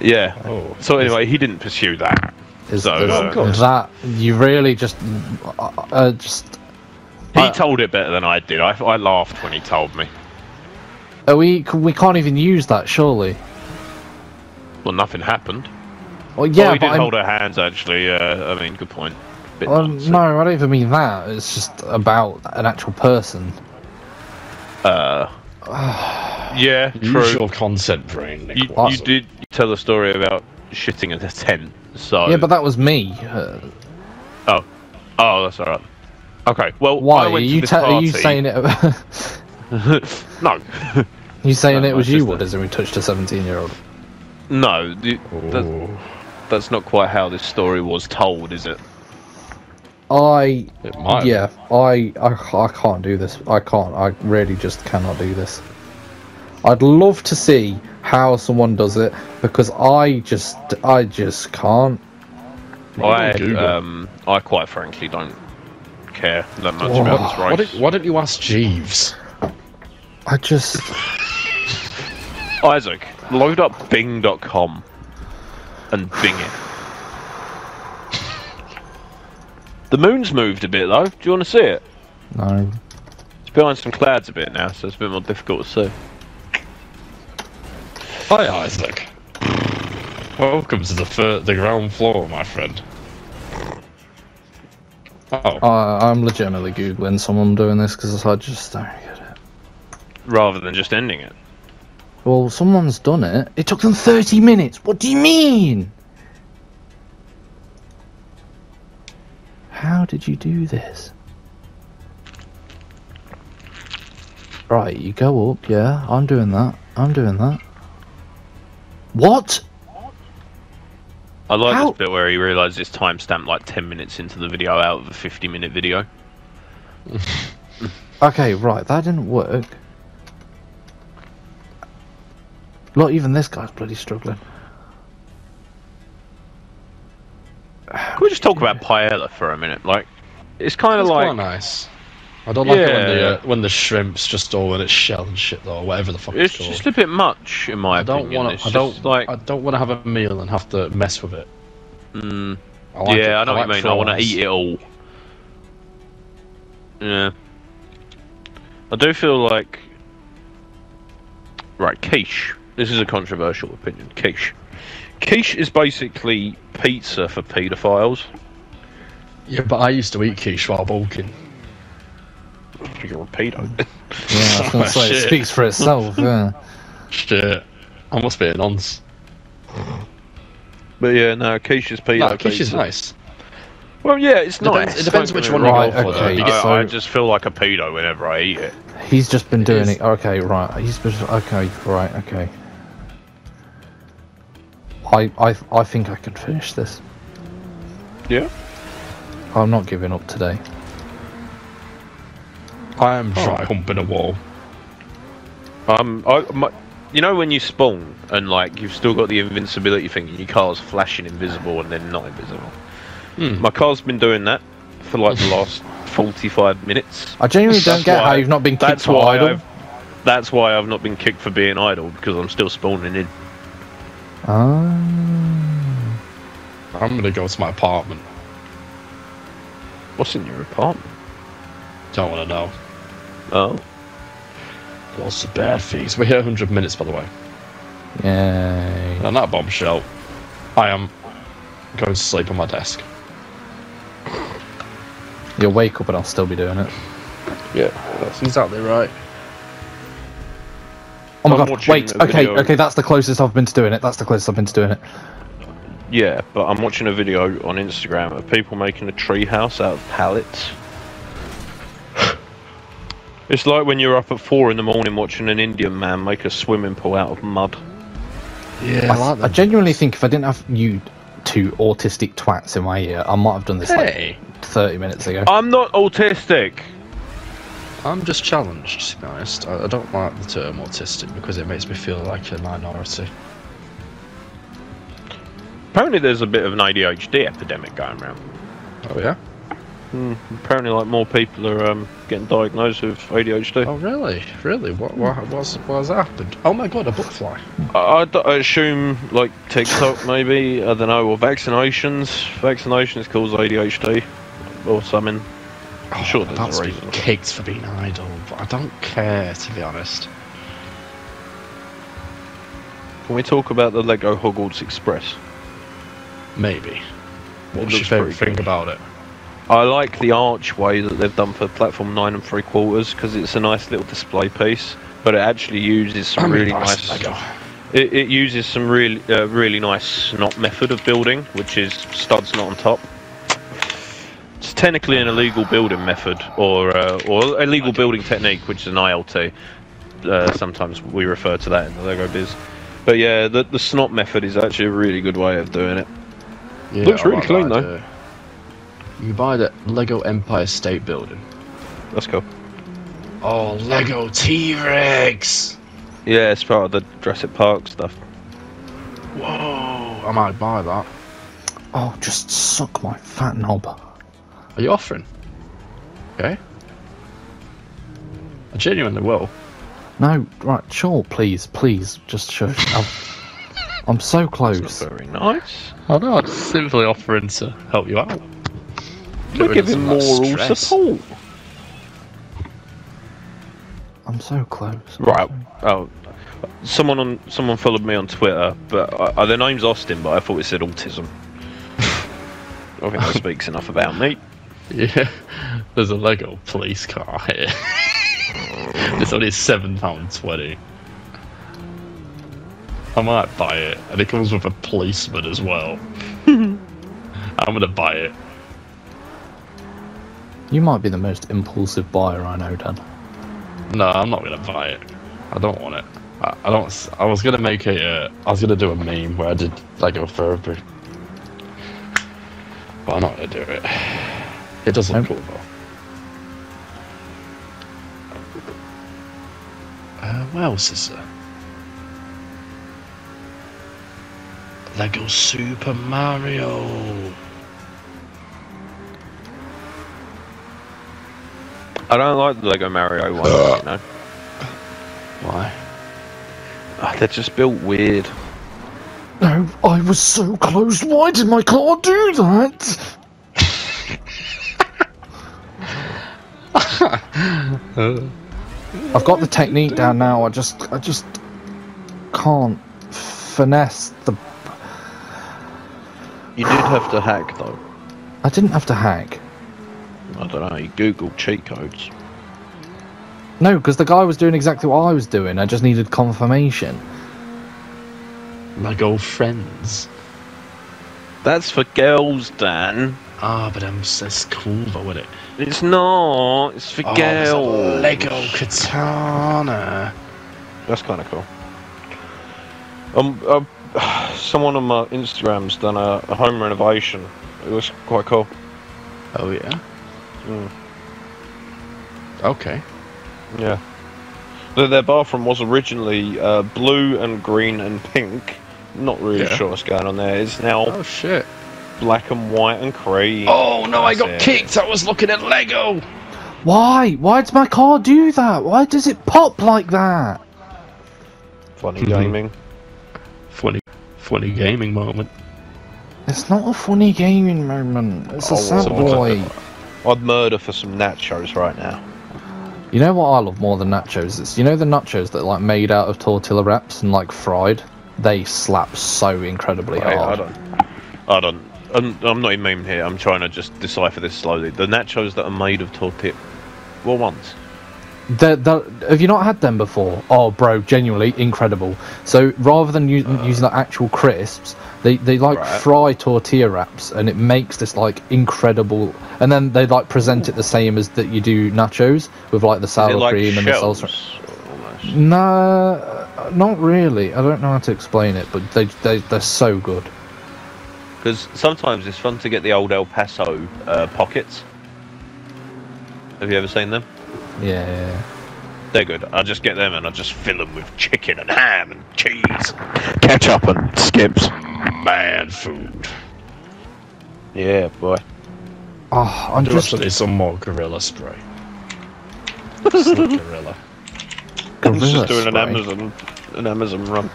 Yeah. Oh, so anyway, is, he didn't pursue that. Is, so, is, uh, is that you really just uh, just? He I, told it better than I did. I, I laughed when he told me. Are we we can't even use that, surely. Well, nothing happened. Well, yeah, oh, he but did I'm, hold her hands. Actually, uh, I mean, good point. Bit well, nuts, no, so. I don't even mean that. It's just about an actual person. Uh. Yeah, true. Usual consent brain, Nick. You, you did tell a story about shitting in a tent, so... Yeah, but that was me. Uh... Oh. Oh, that's alright. Okay, well, why? I went are, to you this party. Are you saying it... No. You saying no, it was you, what, as we touched a seventeen-year-old? No, you, that, that's not quite how this story was told, is it? I it might yeah I, I I can't do this I can't I really just cannot do this. I'd love to see how someone does it because I just I just can't. I um I quite frankly don't care that much Whoa. About this race. Why did, why don't you ask Jeeves? I just Isaac, load up Bing dot com and Bing it. The moon's moved a bit though. Do you want to see it? No. It's behind some clouds a bit now, so it's a bit more difficult to see. Hi Isaac. Welcome to the fir the ground floor, my friend. Oh. Uh, I'm legitimately googling someone doing this because I just don't get it. Rather than just ending it. Well, someone's done it. It took them thirty minutes. What do you mean? How did you do this? Right, you go up, yeah, I'm doing that, I'm doing that. What? I like How? This bit where he realised it's timestamped like ten minutes into the video out of a fifty minute video. Okay, right, that didn't work. Not even this guy's bloody struggling. Can we just talk about paella for a minute? Like, it's kind of like quite nice. I don't like yeah. it when the uh, when the shrimp's just all in its shell and shit, though, whatever the fuck. It's, it's just called. A bit much, in my I don't opinion. Wanna, it's I don't just, like. I don't want to have a meal and have to mess with it. Mm. I like yeah, it. I know I like what you mean. Fries. I want to eat it all. Yeah. I do feel like. Right, quiche. This is a controversial opinion. Quiche. Quiche is basically pizza for paedophiles. Yeah, but I used to eat quiche while bulking. You're a pedo. Yeah, I was gonna oh, say, it speaks for itself, yeah. Shit. I must be a nonce. But yeah, no, quiche is pedo. No, quiche is nice. Well, yeah, it's nice. It depends which one right, you go for. Okay, I, so I just feel like a pedo whenever I eat it. He's just been doing it. it. Okay, right. He's been, okay, right, okay. I, I I think I can finish this. Yeah? I'm not giving up today. I am oh. dry humping a wall. Um, I, my, you know when you spawn and like you've still got the invincibility thing and your car's flashing invisible and then not invisible? Hmm. My car's been doing that for like the last forty-five minutes. I genuinely don't get how you've not been kicked for idle. I've, that's why I've not been kicked for being idle, because I'm still spawning in. Um... I'm gonna go to my apartment. What's in your apartment? Don't wanna know. Oh. Lots of bad things. We're here one hundred minutes, by the way. Yay. And that bombshell. I am going to sleep on my desk. You'll wake up and I'll still be doing it. Yeah, that's exactly right. Oh my I'm god, wait, okay, video. okay, that's the closest I've been to doing it. That's the closest I've been to doing it. Yeah, but I'm watching a video on Instagram of people making a tree house out of pallets. It's like when you're up at four in the morning watching an Indian man make a swimming pool out of mud. Yeah, I, I, like I genuinely think if I didn't have you two autistic twats in my ear, I might have done this hey. like thirty minutes ago. I'm not autistic. I'm just challenged, to be honest. I, I don't like the term autistic because it makes me feel like a minority. Apparently there's a bit of an A D H D epidemic going around. Oh yeah? Mm, apparently like more people are um, getting diagnosed with A D H D. Oh really? Really? What, what, what's, what has happened? Oh my god, a butterfly. I, I, I assume like TikTok maybe, I don't know, or vaccinations. Vaccinations cause A D H D or something. I'm sure oh, that's been kicked for being idle, but I don't care, to be honest. Can we talk about the Lego Hogwarts Express? Maybe. What's your favourite thing about it? I like the archway that they've done for platform nine and three quarters because it's a nice little display piece, but it actually uses some I mean, really nice. Lego. It, it uses some really, uh, really nice snot method of building, which is studs not on top. It's technically an illegal building method, or uh, or illegal building technique, which is an I L T. Uh, sometimes we refer to that in the Lego biz. But yeah, the, the snot method is actually a really good way of doing it. Yeah, looks really clean though. You buy the Lego Empire State Building. Let's go. Oh, Lego T-Rex! Yeah, it's part of the Jurassic Park stuff. Whoa, I might buy that. Oh, just suck my fat knob. Are you offering? Okay. I genuinely will. No, right, sure, please, please, just shush. I'm, I'm so close. That's not very nice. I know, I'm simply offering to help you out. Get We're giving moral support. I'm so close. I'm right, sorry. oh, someone on someone followed me on Twitter, but uh, their name's Austin, but I thought it said autism. I think that speaks enough about me. Yeah, there's a Lego police car here. It's only seven pounds twenty. I might buy it, and it comes with a policeman as well. I'm gonna buy it. You might be the most impulsive buyer I know, Dan. No, I'm not gonna buy it. I don't want it. I, I don't. I was gonna make a. Uh, I was gonna do a meme where I did Lego therapy, but I'm not gonna do it. It does look cool though. Uh, what else is there? Lego Super Mario. I don't like the Lego Mario one, you know. Why? Oh, they're just built weird. No, I was so close. Why did my claw do that? I've got the technique down now. I just, I just can't finesse the. You did have to hack though. I didn't have to hack. I don't know. You Googled cheat codes. No, because the guy was doing exactly what I was doing. I just needed confirmation. Lego friends. That's for girls, Dan. Ah, oh, but I'm that's cool though, isn't it? It's not. It's for oh, girls. Lego Katana. That's kind of cool. Um, uh, someone on my Instagram's done a, a home renovation. It was quite cool. Oh yeah. Mm. Okay. Yeah. Their, their bathroom was originally uh, blue and green and pink. Not really yeah. sure what's going on there. It's now oh shit, black and white and cream. Oh no, That's I got it. kicked. I was looking at Lego. Why? Why does my car do that? Why does it pop like that? Funny mm-hmm. gaming. Funny, funny gaming moment. It's not a funny gaming moment. It's oh, a sad boy. I'd murder for some nachos right now. You know what I love more than nachos? It's, you know the nachos that are like made out of tortilla wraps and like fried? They slap so incredibly Wait, hard. I don't. I don't. I'm, I'm not even memeing here. I'm trying to just decipher this slowly. The nachos that are made of tortilla. Well, once. They're, they're, have you not had them before? Oh, bro, genuinely incredible. So rather than u uh, using the actual crisps, they they like right. fry tortilla wraps, and it makes this like incredible. And then they like present it the same as that you do nachos with like the sour like cream and the salsa. Nah, not really. I don't know how to explain it, but they they they're so good. Because sometimes it's fun to get the old El Paso uh, pockets. Have you ever seen them? Yeah, yeah, they're good. I'll just get them and I'll just fill them with chicken and ham and cheese, ketchup and skips. Mad food. Yeah, boy. Oh, I'm just need some more gorilla spray. Gorilla. gorilla. I'm just doing spray. an Amazon, an Amazon run.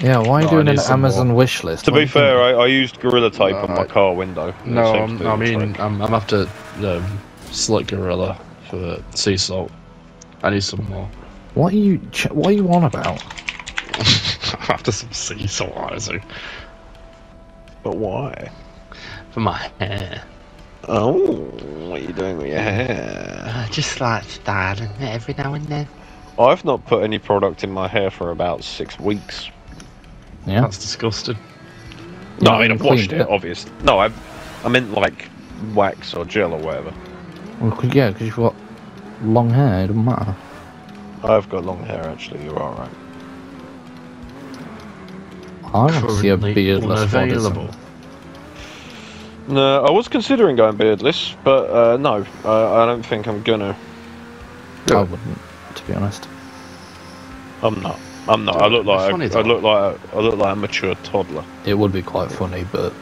Yeah, why are you no, doing an Amazon more. wish list? To what be fair, I, I used gorilla tape uh, on my car window. No, I'm, I mean I'm, I'm after um, slick gorilla. For sea salt, I need some more. What are you? Ch what are you on about? After some sea salt, Isaac. But why? For my hair. Oh, what are you doing with your hair? I just like styling it every now and then. I've not put any product in my hair for about six weeks. Yeah, that's disgusting. No, no I mean I've washed it, it, obviously. No, I, I meant like wax or gel or whatever. Well, yeah, because you've got long hair, it doesn't matter. I've got long hair, actually, you're alright. I don't see a beardless available. No, I was considering going beardless, but uh, no, I, I don't think I'm gonna. Do I it. wouldn't, to be honest. I'm not. I'm not. I look like a, I look like a, I look like a mature toddler. It would be quite funny, but.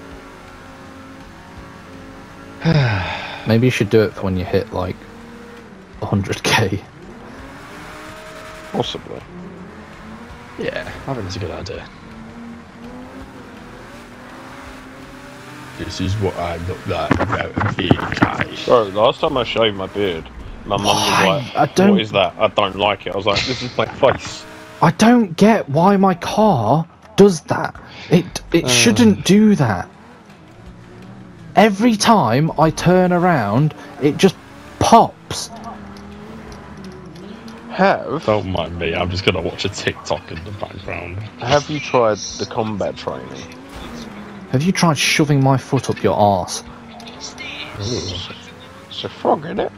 Maybe you should do it for when you hit, like, one hundred K. Possibly. Yeah, I think that's a good idea. This is what I look like about being guys. Bro, last time I shaved my beard, my mum was like, what is that? I don't like it. I was like, this is my face. I don't get why my car does that. It, it uh... shouldn't do that. Every time I turn around, it just pops. Have... Don't mind me, I'm just gonna watch a TikTok in the background. Have you tried the combat training? Have you tried shoving my foot up your arse? Ooh. It's a frog, isn't it?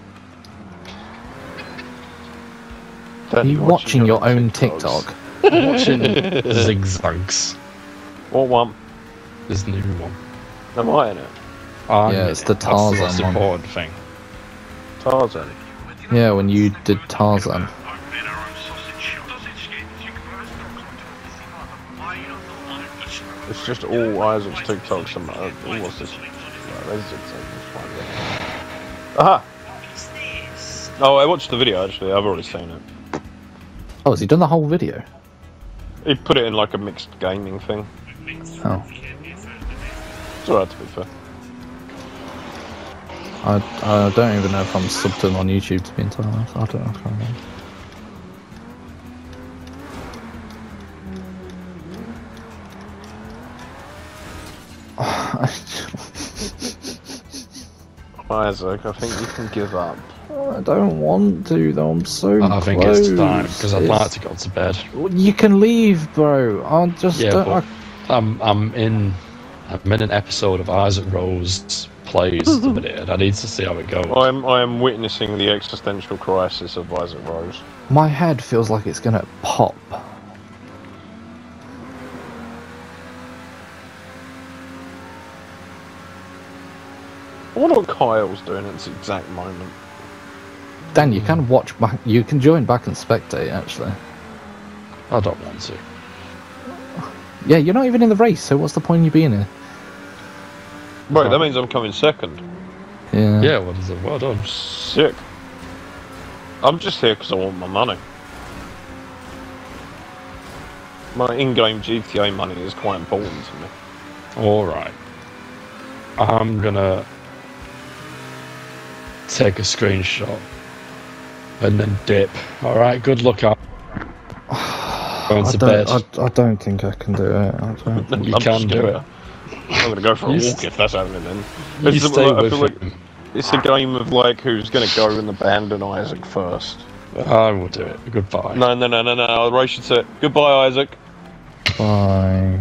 Are you watching, watching your own TikTok? I'm watching zigzags. What one? This new one. Am I in it? Um, yeah, it's the Tarzan that's the support one. thing. Tarzan? Yeah, when you did Tarzan. It's just all Isaac's TikToks and uh, what's this? Aha! Oh, I watched the video actually, I've already seen it. Oh, has he done the whole video? He put it in like a mixed gaming thing. Oh. It's alright to be fair. I, I don't even know if I'm subbed to them on YouTube, to be entirely honest. I don't know if I remember. Isaac, I think you can give up. I don't want to, though. I'm so I close. think it's time, because I'd it's... like to go to bed. You can leave, bro. I'll just... Yeah, don't, but I... I'm, I'm in... I'm in an episode of Isaac Rose plays at the minute, and I need to see how it goes. I'm I'm witnessing the existential crisis of Isaac Rose. My head feels like it's gonna pop. I wonder what Kyle's doing at this exact moment. Dan, you mm. can watch back. You can join back and spectate. Actually, I don't want to. Yeah, you're not even in the race, so what's the point of you being here? Right, that means I'm coming second. Yeah. Yeah, what is it? Well done. Sick. I'm just here because I want my money. My in-game G T A money is quite important to me. Alright. I'm gonna take a screenshot and then dip. All right, good luck out. Going to bed. I, I don't think I can do it. I don't think you can do it. I'm gonna go for a walk if that's happening then. It's, the, like, I feel like it's a game of like who's gonna go in the band and Isaac first. I will do it. Goodbye. No, no, no, no, no. I'll race you to it. Goodbye, Isaac. Bye.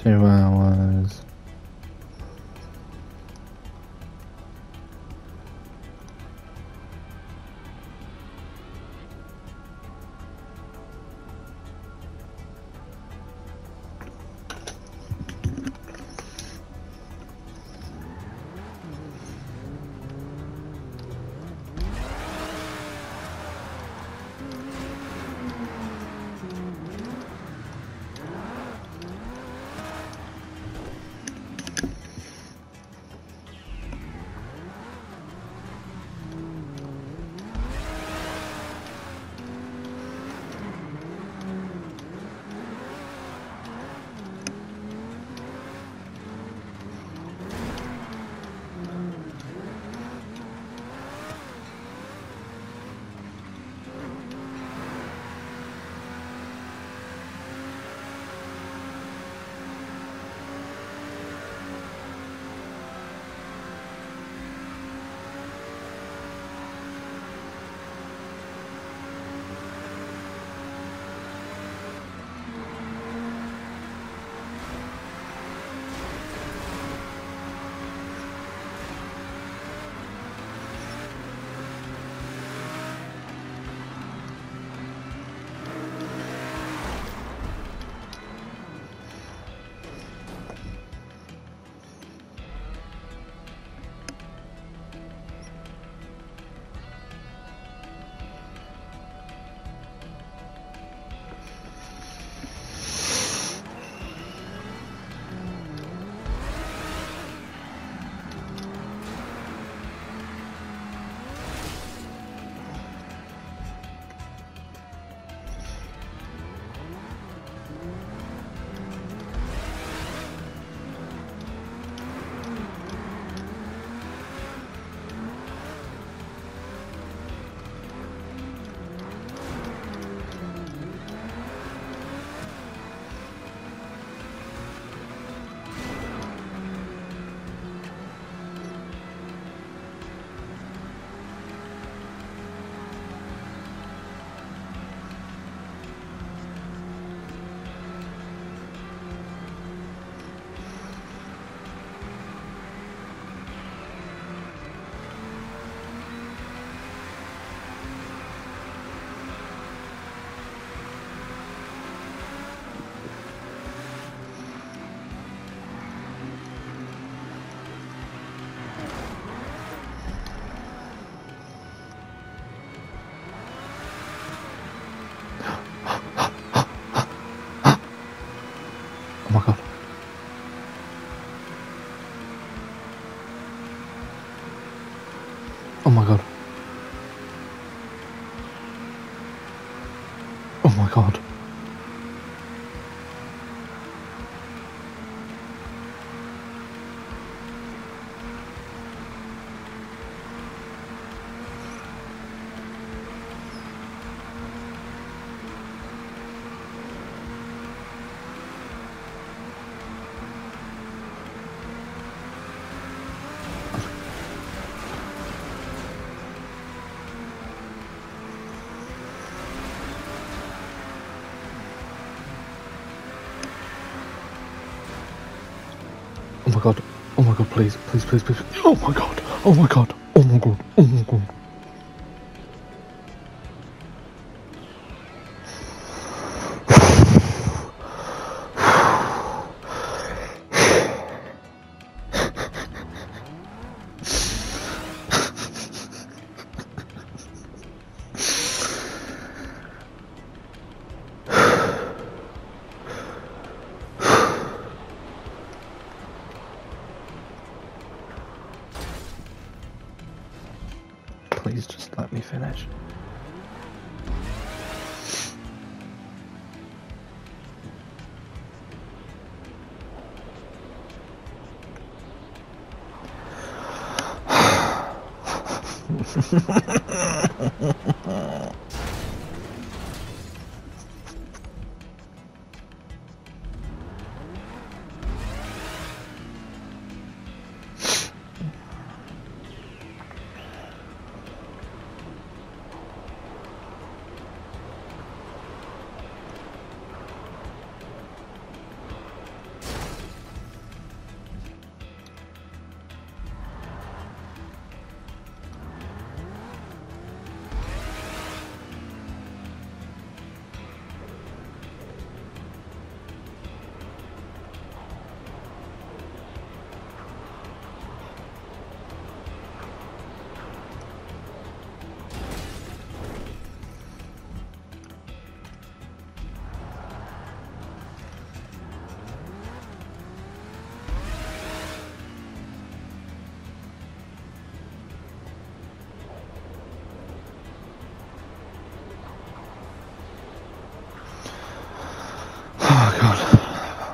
Two hours. Oh my god. Oh my god. Oh my god, oh my god, please, please, please, please. Oh my god, oh my god, oh my god, oh my god. Please just let me finish.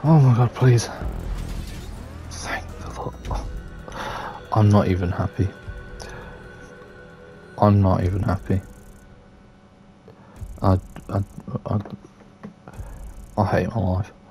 Oh my god, please. Thank the Lord. I'm not even happy. I'm not even happy. I, I, I, I hate my life.